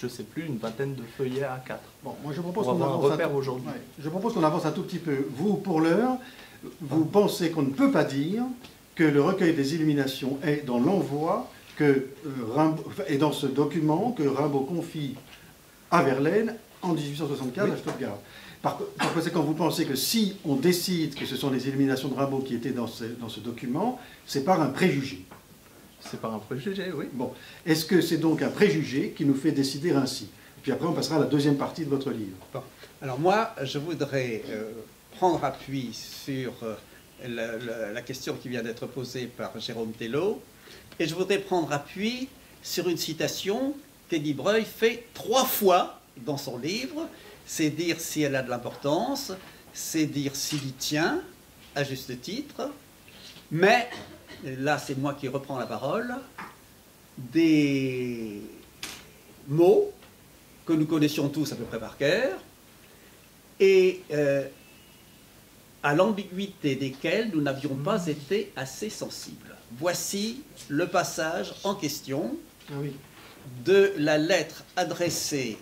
je ne sais plus, une vingtaine de feuillets A quatre. Bon, moi je propose qu'on avance, un... ouais. je propose qu'on avance un tout petit peu. Vous, pour l'heure, vous pensez qu'on ne peut pas dire que le recueil des illuminations est dans l'envoi que Rimbaud, et dans ce document que Rimbaud confie à Verlaine en mille huit cent soixante-quinze oui. à Stuttgart. Par, par conséquent, vous pensez que si on décide que ce sont les illuminations de Rimbaud qui étaient dans ce, dans ce document, c'est par un préjugé. C'est par un préjugé, oui. Bon. Est-ce que c'est donc un préjugé qui nous fait décider ainsi? Et puis après, on passera à la deuxième partie de votre livre. Bon. Alors moi, je voudrais euh, prendre appui sur euh, la, la, la question qui vient d'être posée par Jérôme Thélot, et je voudrais prendre appui sur une citation qu'Eddie Breuil fait trois fois dans son livre. C'est dire si elle a de l'importance, c'est dire s'il y tient, à juste titre, mais, là c'est moi qui reprends la parole, des mots que nous connaissions tous à peu près par cœur, et euh, à l'ambiguïté desquels nous n'avions pas été assez sensibles. Voici le passage en question de la lettre adressée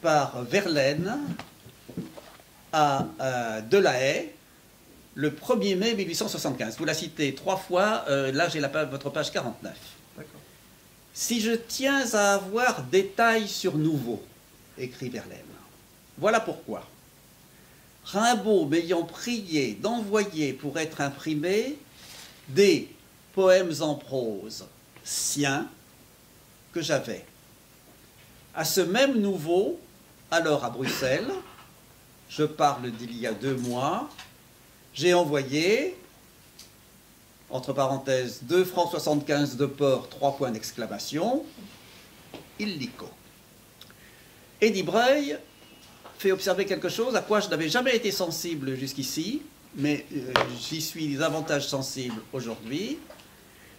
par Verlaine à euh, Delahaye, le premier mai mille huit cent soixante-quinze. Vous la citez trois fois, euh, là j'ai votre page quarante-neuf. « Si je tiens à avoir détail sur Nouveau, » écrit Verlaine, « voilà pourquoi. Rimbaud m'ayant prié d'envoyer pour être imprimé des poèmes en prose siens que j'avais. À ce même Nouveau, alors à Bruxelles, je parle d'il y a deux mois, j'ai envoyé, entre parenthèses, deux francs soixante-quinze de port, trois points d'exclamation, illico. » Eddie Breuil fait observer quelque chose à quoi je n'avais jamais été sensible jusqu'ici, mais euh, j'y suis davantage sensible aujourd'hui,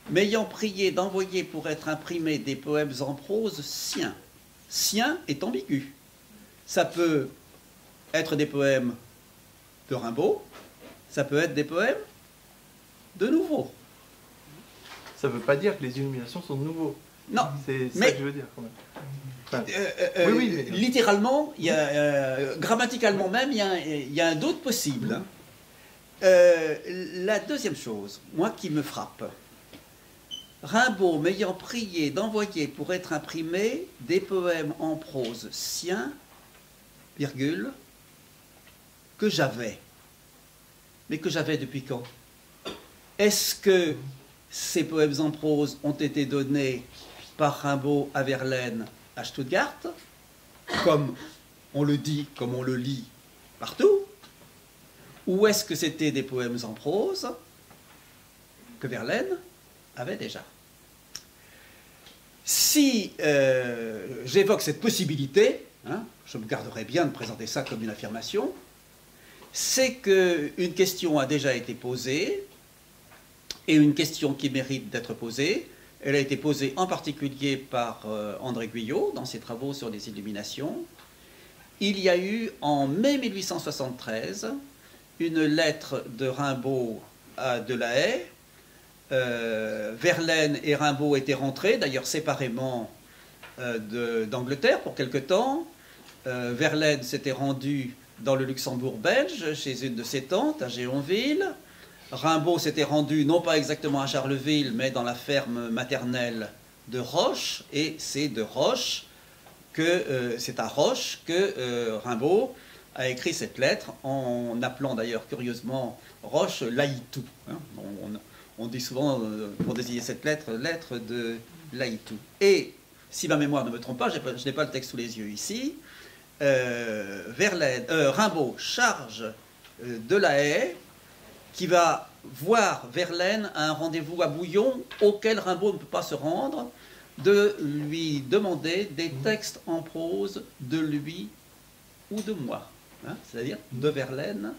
m'ayant prié d'envoyer pour être imprimé des poèmes en prose siens. Sien est ambigu. Ça peut être des poèmes de Rimbaud, ça peut être des poèmes de Nouveau. Ça ne veut pas dire que les illuminations sont de Nouveau. Non, c'est ça que je veux dire quand même. Enfin, euh, euh, oui, oui, mais... Littéralement, y a, euh, grammaticalement même, il y, y a un doute possible. Mmh. Euh, la deuxième chose, moi qui me frappe, Rimbaud m'ayant prié d'envoyer pour être imprimé des poèmes en prose siens, virgule, que j'avais. Mais que j'avais depuis quand? Est-ce que ces poèmes en prose ont été donnés par Rimbaud à Verlaine à Stuttgart, comme on le dit, comme on le lit partout? Ou est-ce que c'était des poèmes en prose que Verlaine avait déjà? Si euh, j'évoque cette possibilité, hein, je me garderai bien de présenter ça comme une affirmation, c'est qu'une question a déjà été posée, et une question qui mérite d'être posée. Elle a été posée en particulier par euh, André Guyot dans ses travaux sur les illuminations. Il y a eu en mai mille huit cent soixante-treize une lettre de Rimbaud à Delahaye. Euh, Verlaine et Rimbaud étaient rentrés, d'ailleurs séparément euh, d'Angleterre pour quelque temps. Euh, Verlaine s'était rendu dans le Luxembourg belge, chez une de ses tantes, à Géonville. Rimbaud s'était rendu, non pas exactement à Charleville, mais dans la ferme maternelle de Roche, et c'est de Roche que, euh, c'est à Roche que euh, Rimbaud a écrit cette lettre, en appelant d'ailleurs curieusement Roche l'Aïtou. Hein, on, on, On dit souvent, pour désigner cette lettre, lettre de l'Aïtou. Et, si ma mémoire ne me trompe pas, je n'ai pas le texte sous les yeux ici, euh, Verlaine, euh, Rimbaud charge euh, Delahaye, qui va voir Verlaine à un rendez-vous à Bouillon, auquel Rimbaud ne peut pas se rendre, de lui demander des textes en prose de lui ou de moi. Hein, c'est-à-dire de Verlaine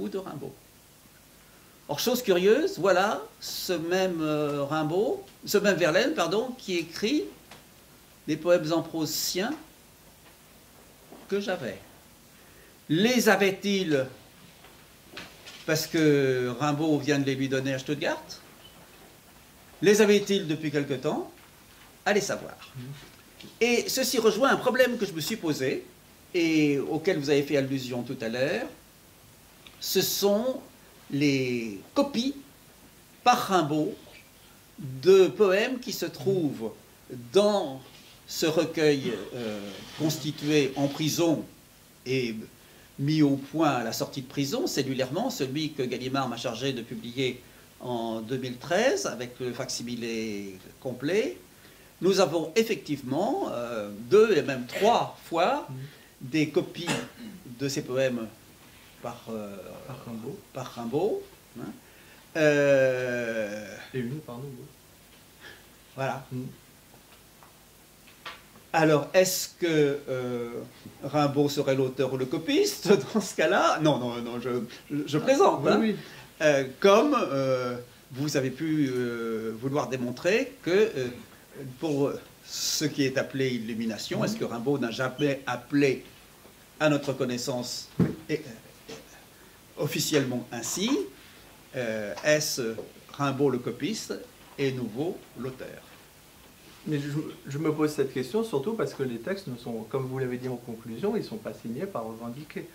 ou de Rimbaud. Or, chose curieuse, voilà ce même Rimbaud, ce même Verlaine, pardon, qui écrit des poèmes en prose siens que j'avais. Les avait-il parce que Rimbaud vient de les lui donner à Stuttgart? Les avait-il depuis quelque temps? Allez savoir. Et ceci rejoint un problème que je me suis posé et auquel vous avez fait allusion tout à l'heure. Ce sont les copies par Rimbaud de poèmes qui se trouvent dans ce recueil euh, constitué en prison et mis au point à la sortie de prison, cellulairement, celui que Gallimard m'a chargé de publier en deux mille treize, avec le facsimilé complet, nous avons effectivement euh, deux et même trois fois des copies de ces poèmes par, euh, par Rimbaud. Par Rimbaud hein. euh... Et une par nous. Voilà. Mm. Alors, est-ce que euh, Rimbaud serait l'auteur ou le copiste dans ce cas-là? Non, non, non, je, je, je plaisante. Ah, oui, hein. oui. Euh, comme euh, vous avez pu euh, vouloir démontrer que euh, pour ce qui est appelé illumination, mmh. est-ce que Rimbaud n'a jamais appelé à notre connaissance et, euh, officiellement ainsi, euh, est-ce Rimbaud le copiste et Nouveau l'auteur? Mais je, je me pose cette question surtout parce que les textes ne sont, comme vous l'avez dit en conclusion, ils ne sont pas signés par revendiqués.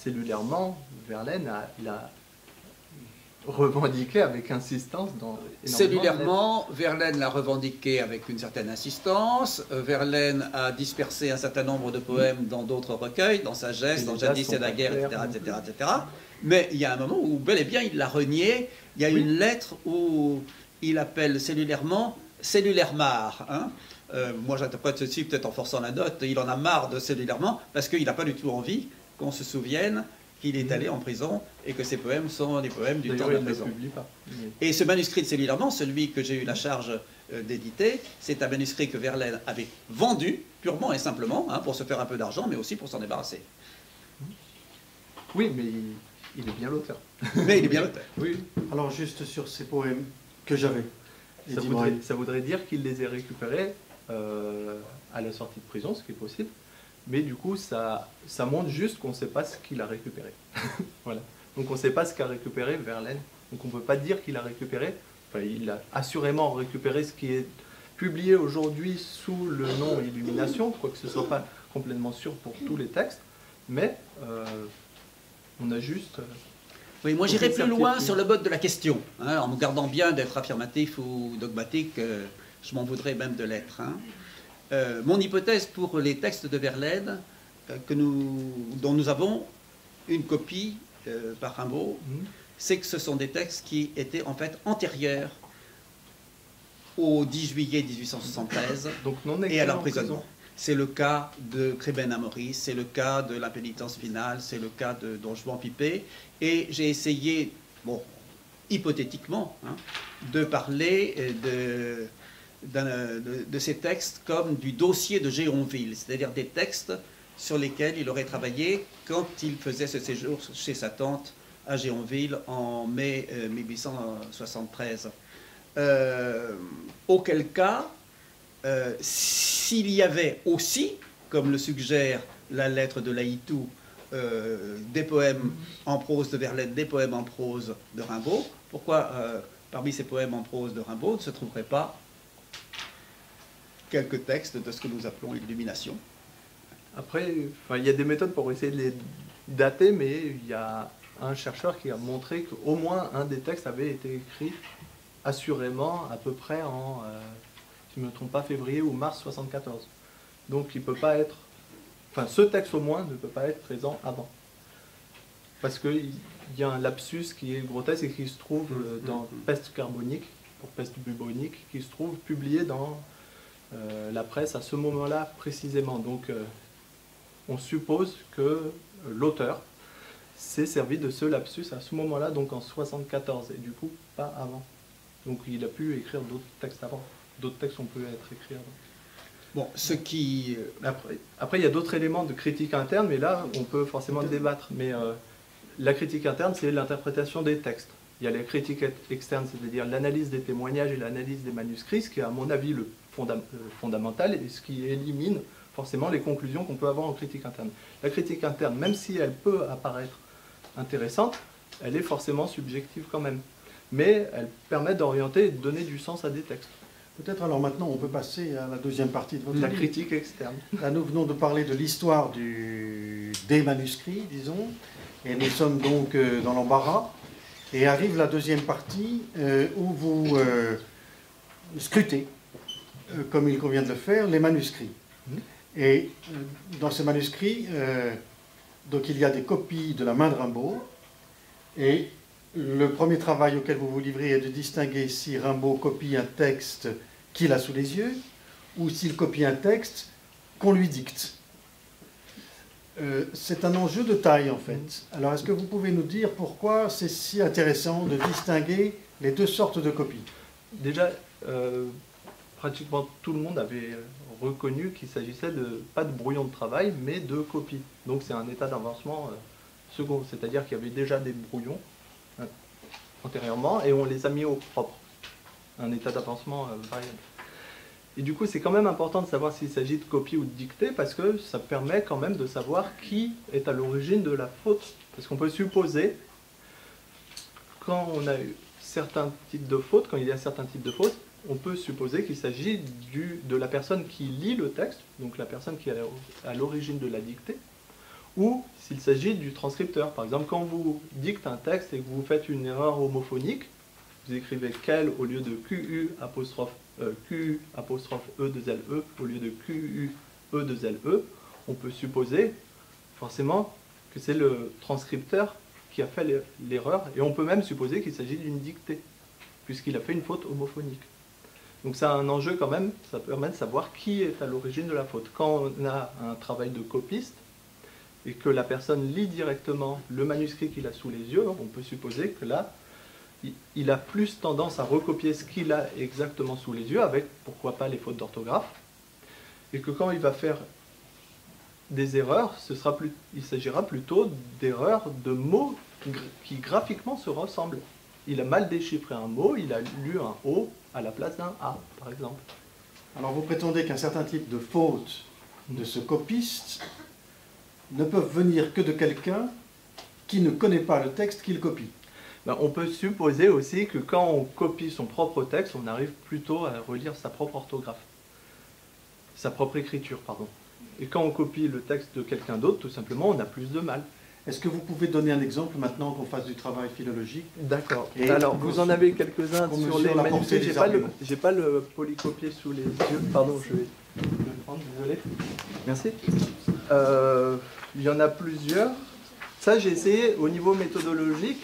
Cellulairement, Verlaine a, il a revendiqué avec insistance dans... Cellulairement, Verlaine l'a revendiqué avec une certaine insistance. Verlaine a dispersé un certain nombre de poèmes dans d'autres recueils, dans Sagesse, dans Jadis et la guerre, et cetera, et cetera, et cetera. Mais il y a un moment où bel et bien il l'a renié. Il y a oui. une lettre où il appelle cellulairement cellulaire marre. Hein. Euh, moi j'interprète ceci peut-être en forçant la note. Il en a marre de cellulairement parce qu'il n'a pas du tout envie qu'on se souvienne qu'il est allé en prison et que ses poèmes sont des poèmes du temps de la prison. Pas. Et ce manuscrit de cellulairement, celui que j'ai eu la charge d'éditer, c'est un manuscrit que Verlaine avait vendu purement et simplement hein, pour se faire un peu d'argent, mais aussi pour s'en débarrasser. Oui, mais il est bien l'auteur. Mais il est bien l'auteur. Oui. Alors juste sur ces poèmes que j'avais, ça voudrait, ça voudrait dire qu'il les ait récupérés euh, à la sortie de prison, ce qui est possible. Mais du coup, ça, ça montre juste qu'on ne sait pas ce qu'il a récupéré. Voilà. Donc on ne sait pas ce qu'a récupéré Verlaine. Donc on ne peut pas dire qu'il a récupéré. Enfin, il a assurément récupéré ce qui est publié aujourd'hui sous le nom Illumination, quoique ce ne soit pas complètement sûr pour tous les textes. Mais euh, on a juste... Euh, oui, moi j'irai plus loin sur le mode de la question. Hein, en me gardant bien d'être affirmatif ou dogmatique, euh, je m'en voudrais même de l'être. Hein. Euh, mon hypothèse pour les textes de Verlaine, euh, que nous, dont nous avons une copie euh, par Rimbaud, mmh. c'est que ce sont des textes qui étaient en fait antérieurs au dix juillet mille huit cent soixante-treize donc non et à l'emprisonnement. C'est le cas de Crimen Amoris, c'est le cas de l'impénitence finale, c'est le cas de Don Juan Pipé. Et j'ai essayé, bon, hypothétiquement, hein, de parler de... De, de ces textes comme du dossier de Géonville, c'est-à-dire des textes sur lesquels il aurait travaillé quand il faisait ce séjour chez sa tante à Géonville en mai euh, mille huit cent soixante-treize. Euh, auquel cas, euh, s'il y avait aussi, comme le suggère la lettre de l'Aïtou, euh, des poèmes en prose de Verlaine, des poèmes en prose de Rimbaud, pourquoi euh, parmi ces poèmes en prose de Rimbaud ne se trouverait pas quelques textes de ce que nous appelons illumination. Après, enfin, il y a des méthodes pour essayer de les dater, mais il y a un chercheur qui a montré qu'au moins un des textes avait été écrit assurément à peu près en, euh, si je ne me trompe pas, février ou mars soixante-quatorze. Donc il peut pas être, enfin ce texte au moins ne peut pas être présent avant, parce qu'il y a un lapsus qui est grotesque et qui se trouve dans mmh, mmh. Peste carbonique pour peste bubonique, qui se trouve publié dans Euh, la presse à ce moment-là précisément. Donc euh, on suppose que l'auteur s'est servi de ce lapsus à ce moment-là, donc en soixante-quatorze, et du coup pas avant. Donc il a pu écrire d'autres textes avant. D'autres textes ont pu être écrits avant. Bon, ce qui... Après, après il y a d'autres éléments de critique interne, mais là on peut forcément débattre. Mais euh, la critique interne, c'est l'interprétation des textes. Il y a la critique externe, c'est-à-dire l'analyse des témoignages et l'analyse des manuscrits, ce qui est à mon avis le fondamentale et ce qui élimine forcément les conclusions qu'on peut avoir en critique interne. La critique interne, même si elle peut apparaître intéressante, elle est forcément subjective quand même. Mais elle permet d'orienter et de donner du sens à des textes. Peut-être alors maintenant on peut passer à la deuxième partie de votre... La critique externe. Là nous venons de parler de l'histoire du... des manuscrits, disons, et nous sommes donc dans l'embarras. Et arrive la deuxième partie euh, où vous euh, scrutez, comme il convient de le faire, les manuscrits. Et euh, dans ces manuscrits, euh, Donc il y a des copies de la main de Rimbaud, et le premier travail auquel vous vous livrez est de distinguer si Rimbaud copie un texte qu'il a sous les yeux, ou s'il copie un texte qu'on lui dicte. Euh, c'est un enjeu de taille, en fait. Alors, est-ce que vous pouvez nous dire pourquoi c'est si intéressant de distinguer les deux sortes de copies? Déjà, euh, pratiquement tout le monde avait reconnu qu'il s'agissait de, pas de brouillon de travail, mais de copies. Donc, c'est un état d'avancement euh, second, c'est-à-dire qu'il y avait déjà des brouillons hein, antérieurement, et on les a mis au propre. Un état d'avancement euh, variable. Et du coup, c'est quand même important de savoir s'il s'agit de copier ou de dicter, parce que ça permet quand même de savoir qui est à l'origine de la faute. Parce qu'on peut supposer, quand on a eu certains types de fautes, quand il y a certains types de fautes, on peut supposer qu'il s'agit de la personne qui lit le texte, donc la personne qui est à l'origine de la dictée, ou s'il s'agit du transcripteur. Par exemple, quand vous dictez un texte et que vous faites une erreur homophonique, vous écrivez quel au lieu de Q U apostrophe Euh, Q apostrophe E deux L E au lieu de Q U E deux L E, on peut supposer forcément que c'est le transcripteur qui a fait l'erreur, et on peut même supposer qu'il s'agit d'une dictée puisqu'il a fait une faute homophonique. Donc ça a un enjeu quand même, ça permet de savoir qui est à l'origine de la faute. Quand on a un travail de copiste et que la personne lit directement le manuscrit qu'il a sous les yeux, on peut supposer que là il a plus tendance à recopier ce qu'il a exactement sous les yeux, avec, pourquoi pas, les fautes d'orthographe. Et que quand il va faire des erreurs, ce sera plus, il s'agira plutôt d'erreurs de mots qui graphiquement se ressemblent. Il a mal déchiffré un mot, il a lu un O à la place d'un A, par exemple. Alors vous prétendez qu'un certain type de faute de ce copiste ne peuvent venir que de quelqu'un qui ne connaît pas le texte qu'il copie. Ben, on peut supposer aussi que quand on copie son propre texte, on arrive plutôt à relire sa propre orthographe, sa propre écriture, pardon. Et quand on copie le texte de quelqu'un d'autre, tout simplement, on a plus de mal. Est-ce que vous pouvez donner un exemple maintenant qu'on fasse du travail philologique? D'accord. Alors, vous en avez quelques-uns sur les manuscrits. J'ai pas le, j'ai pas le polycopier sous les yeux. Pardon, je vais le prendre, désolé. Merci. Euh, il y en a plusieurs. Ça, j'ai essayé au niveau méthodologique.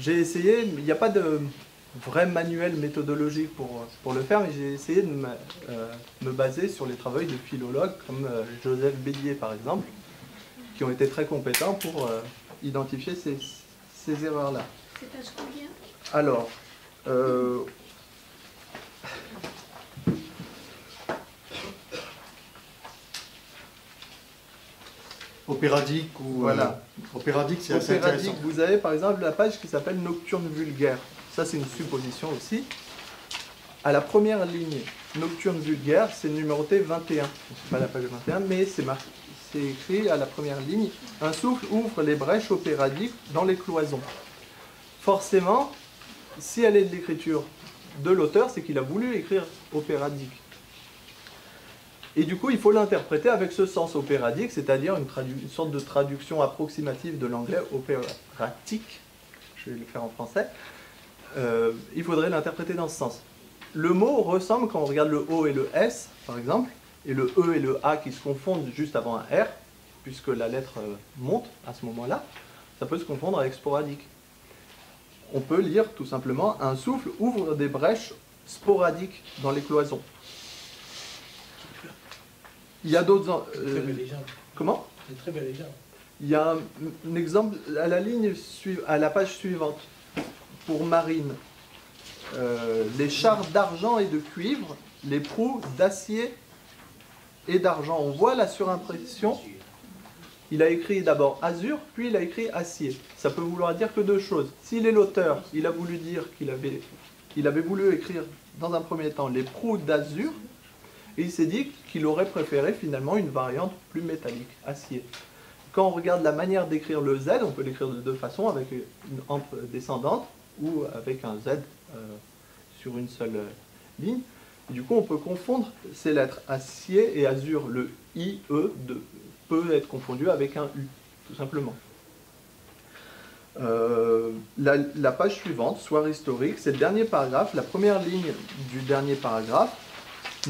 J'ai essayé, il n'y a pas de vrai manuel méthodologique pour, pour le faire, mais j'ai essayé de me, euh, me baser sur les travaux de philologues comme euh, Joseph Bélier, par exemple, qui ont été très compétents pour euh, identifier ces, ces erreurs-là. C'est page combien? Alors, euh, opéradique ou voilà. Euh, opéradique, c'est assez intéressant. Vous avez par exemple la page qui s'appelle Nocturne vulgaire. Ça, c'est une supposition aussi. À la première ligne, Nocturne vulgaire, c'est numéroté vingt et un. C'est pas la page vingt et un, mais c'est marqué, c'est écrit à la première ligne. Un souffle ouvre les brèches opéradiques dans les cloisons. Forcément, si elle est de l'écriture de l'auteur, c'est qu'il a voulu écrire opéradique. Et du coup, il faut l'interpréter avec ce sens opéradique, c'est-à-dire une, une sorte de traduction approximative de l'anglais opératique. Je vais le faire en français. Euh, il faudrait l'interpréter dans ce sens. Le mot ressemble, quand on regarde le O et le S, par exemple, et le E et le A qui se confondent juste avant un R, puisque la lettre monte à ce moment-là, ça peut se confondre avec sporadique. On peut lire tout simplement « un souffle ouvre des brèches sporadiques dans les cloisons ». Il y a d'autres... Euh, comment? C'est très bel exemple. Il y a un, un exemple à la, ligne su, à la page suivante, pour Marine. Euh, les chars d'argent et de cuivre, les proues d'acier et d'argent. On voit la surimpression. Il a écrit d'abord azur, puis il a écrit acier. Ça peut vouloir dire que deux choses. S'il est l'auteur, il a voulu dire qu'il avait, il avait voulu écrire dans un premier temps les proues d'azur, et il s'est dit qu'il aurait préféré finalement une variante plus métallique, acier. Quand on regarde la manière d'écrire le Z, on peut l'écrire de deux façons, avec une hampe descendante ou avec un Z euh, sur une seule euh, ligne. Et du coup, on peut confondre ces lettres acier et azur. Le I, E de, peut être confondu avec un U, tout simplement. Euh, la, la page suivante, soirée historique, c'est le dernier paragraphe, la première ligne du dernier paragraphe.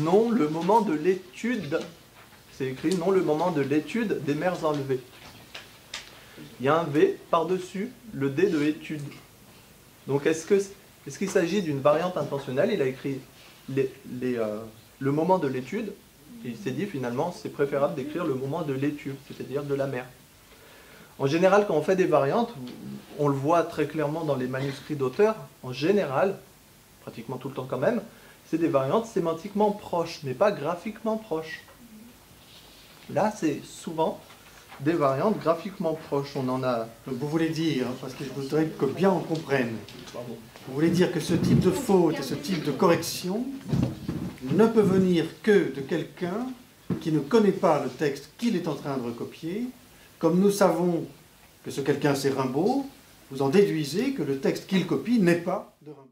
Non, le moment de l'étude, c'est écrit, non, le moment de l'étude des mères enlevées. il y a un V par-dessus le D de étude. Donc est-ce que, est-ce qu'il s'agit d'une variante intentionnelle? Il a écrit les, les, euh, le moment de l'étude, et il s'est dit finalement c'est préférable d'écrire le moment de l'étude, c'est-à-dire de la mer. En général, quand on fait des variantes, on le voit très clairement dans les manuscrits d'auteurs, en général, pratiquement tout le temps quand même, c'est des variantes sémantiquement proches, mais pas graphiquement proches. Là, c'est souvent des variantes graphiquement proches. On en a... Donc vous voulez dire, parce que je voudrais que bien on comprenne, vous voulez dire que ce type de faute et ce type de correction ne peut venir que de quelqu'un qui ne connaît pas le texte qu'il est en train de recopier. Comme nous savons que ce quelqu'un c'est Rimbaud, vous en déduisez que le texte qu'il copie n'est pas de Rimbaud.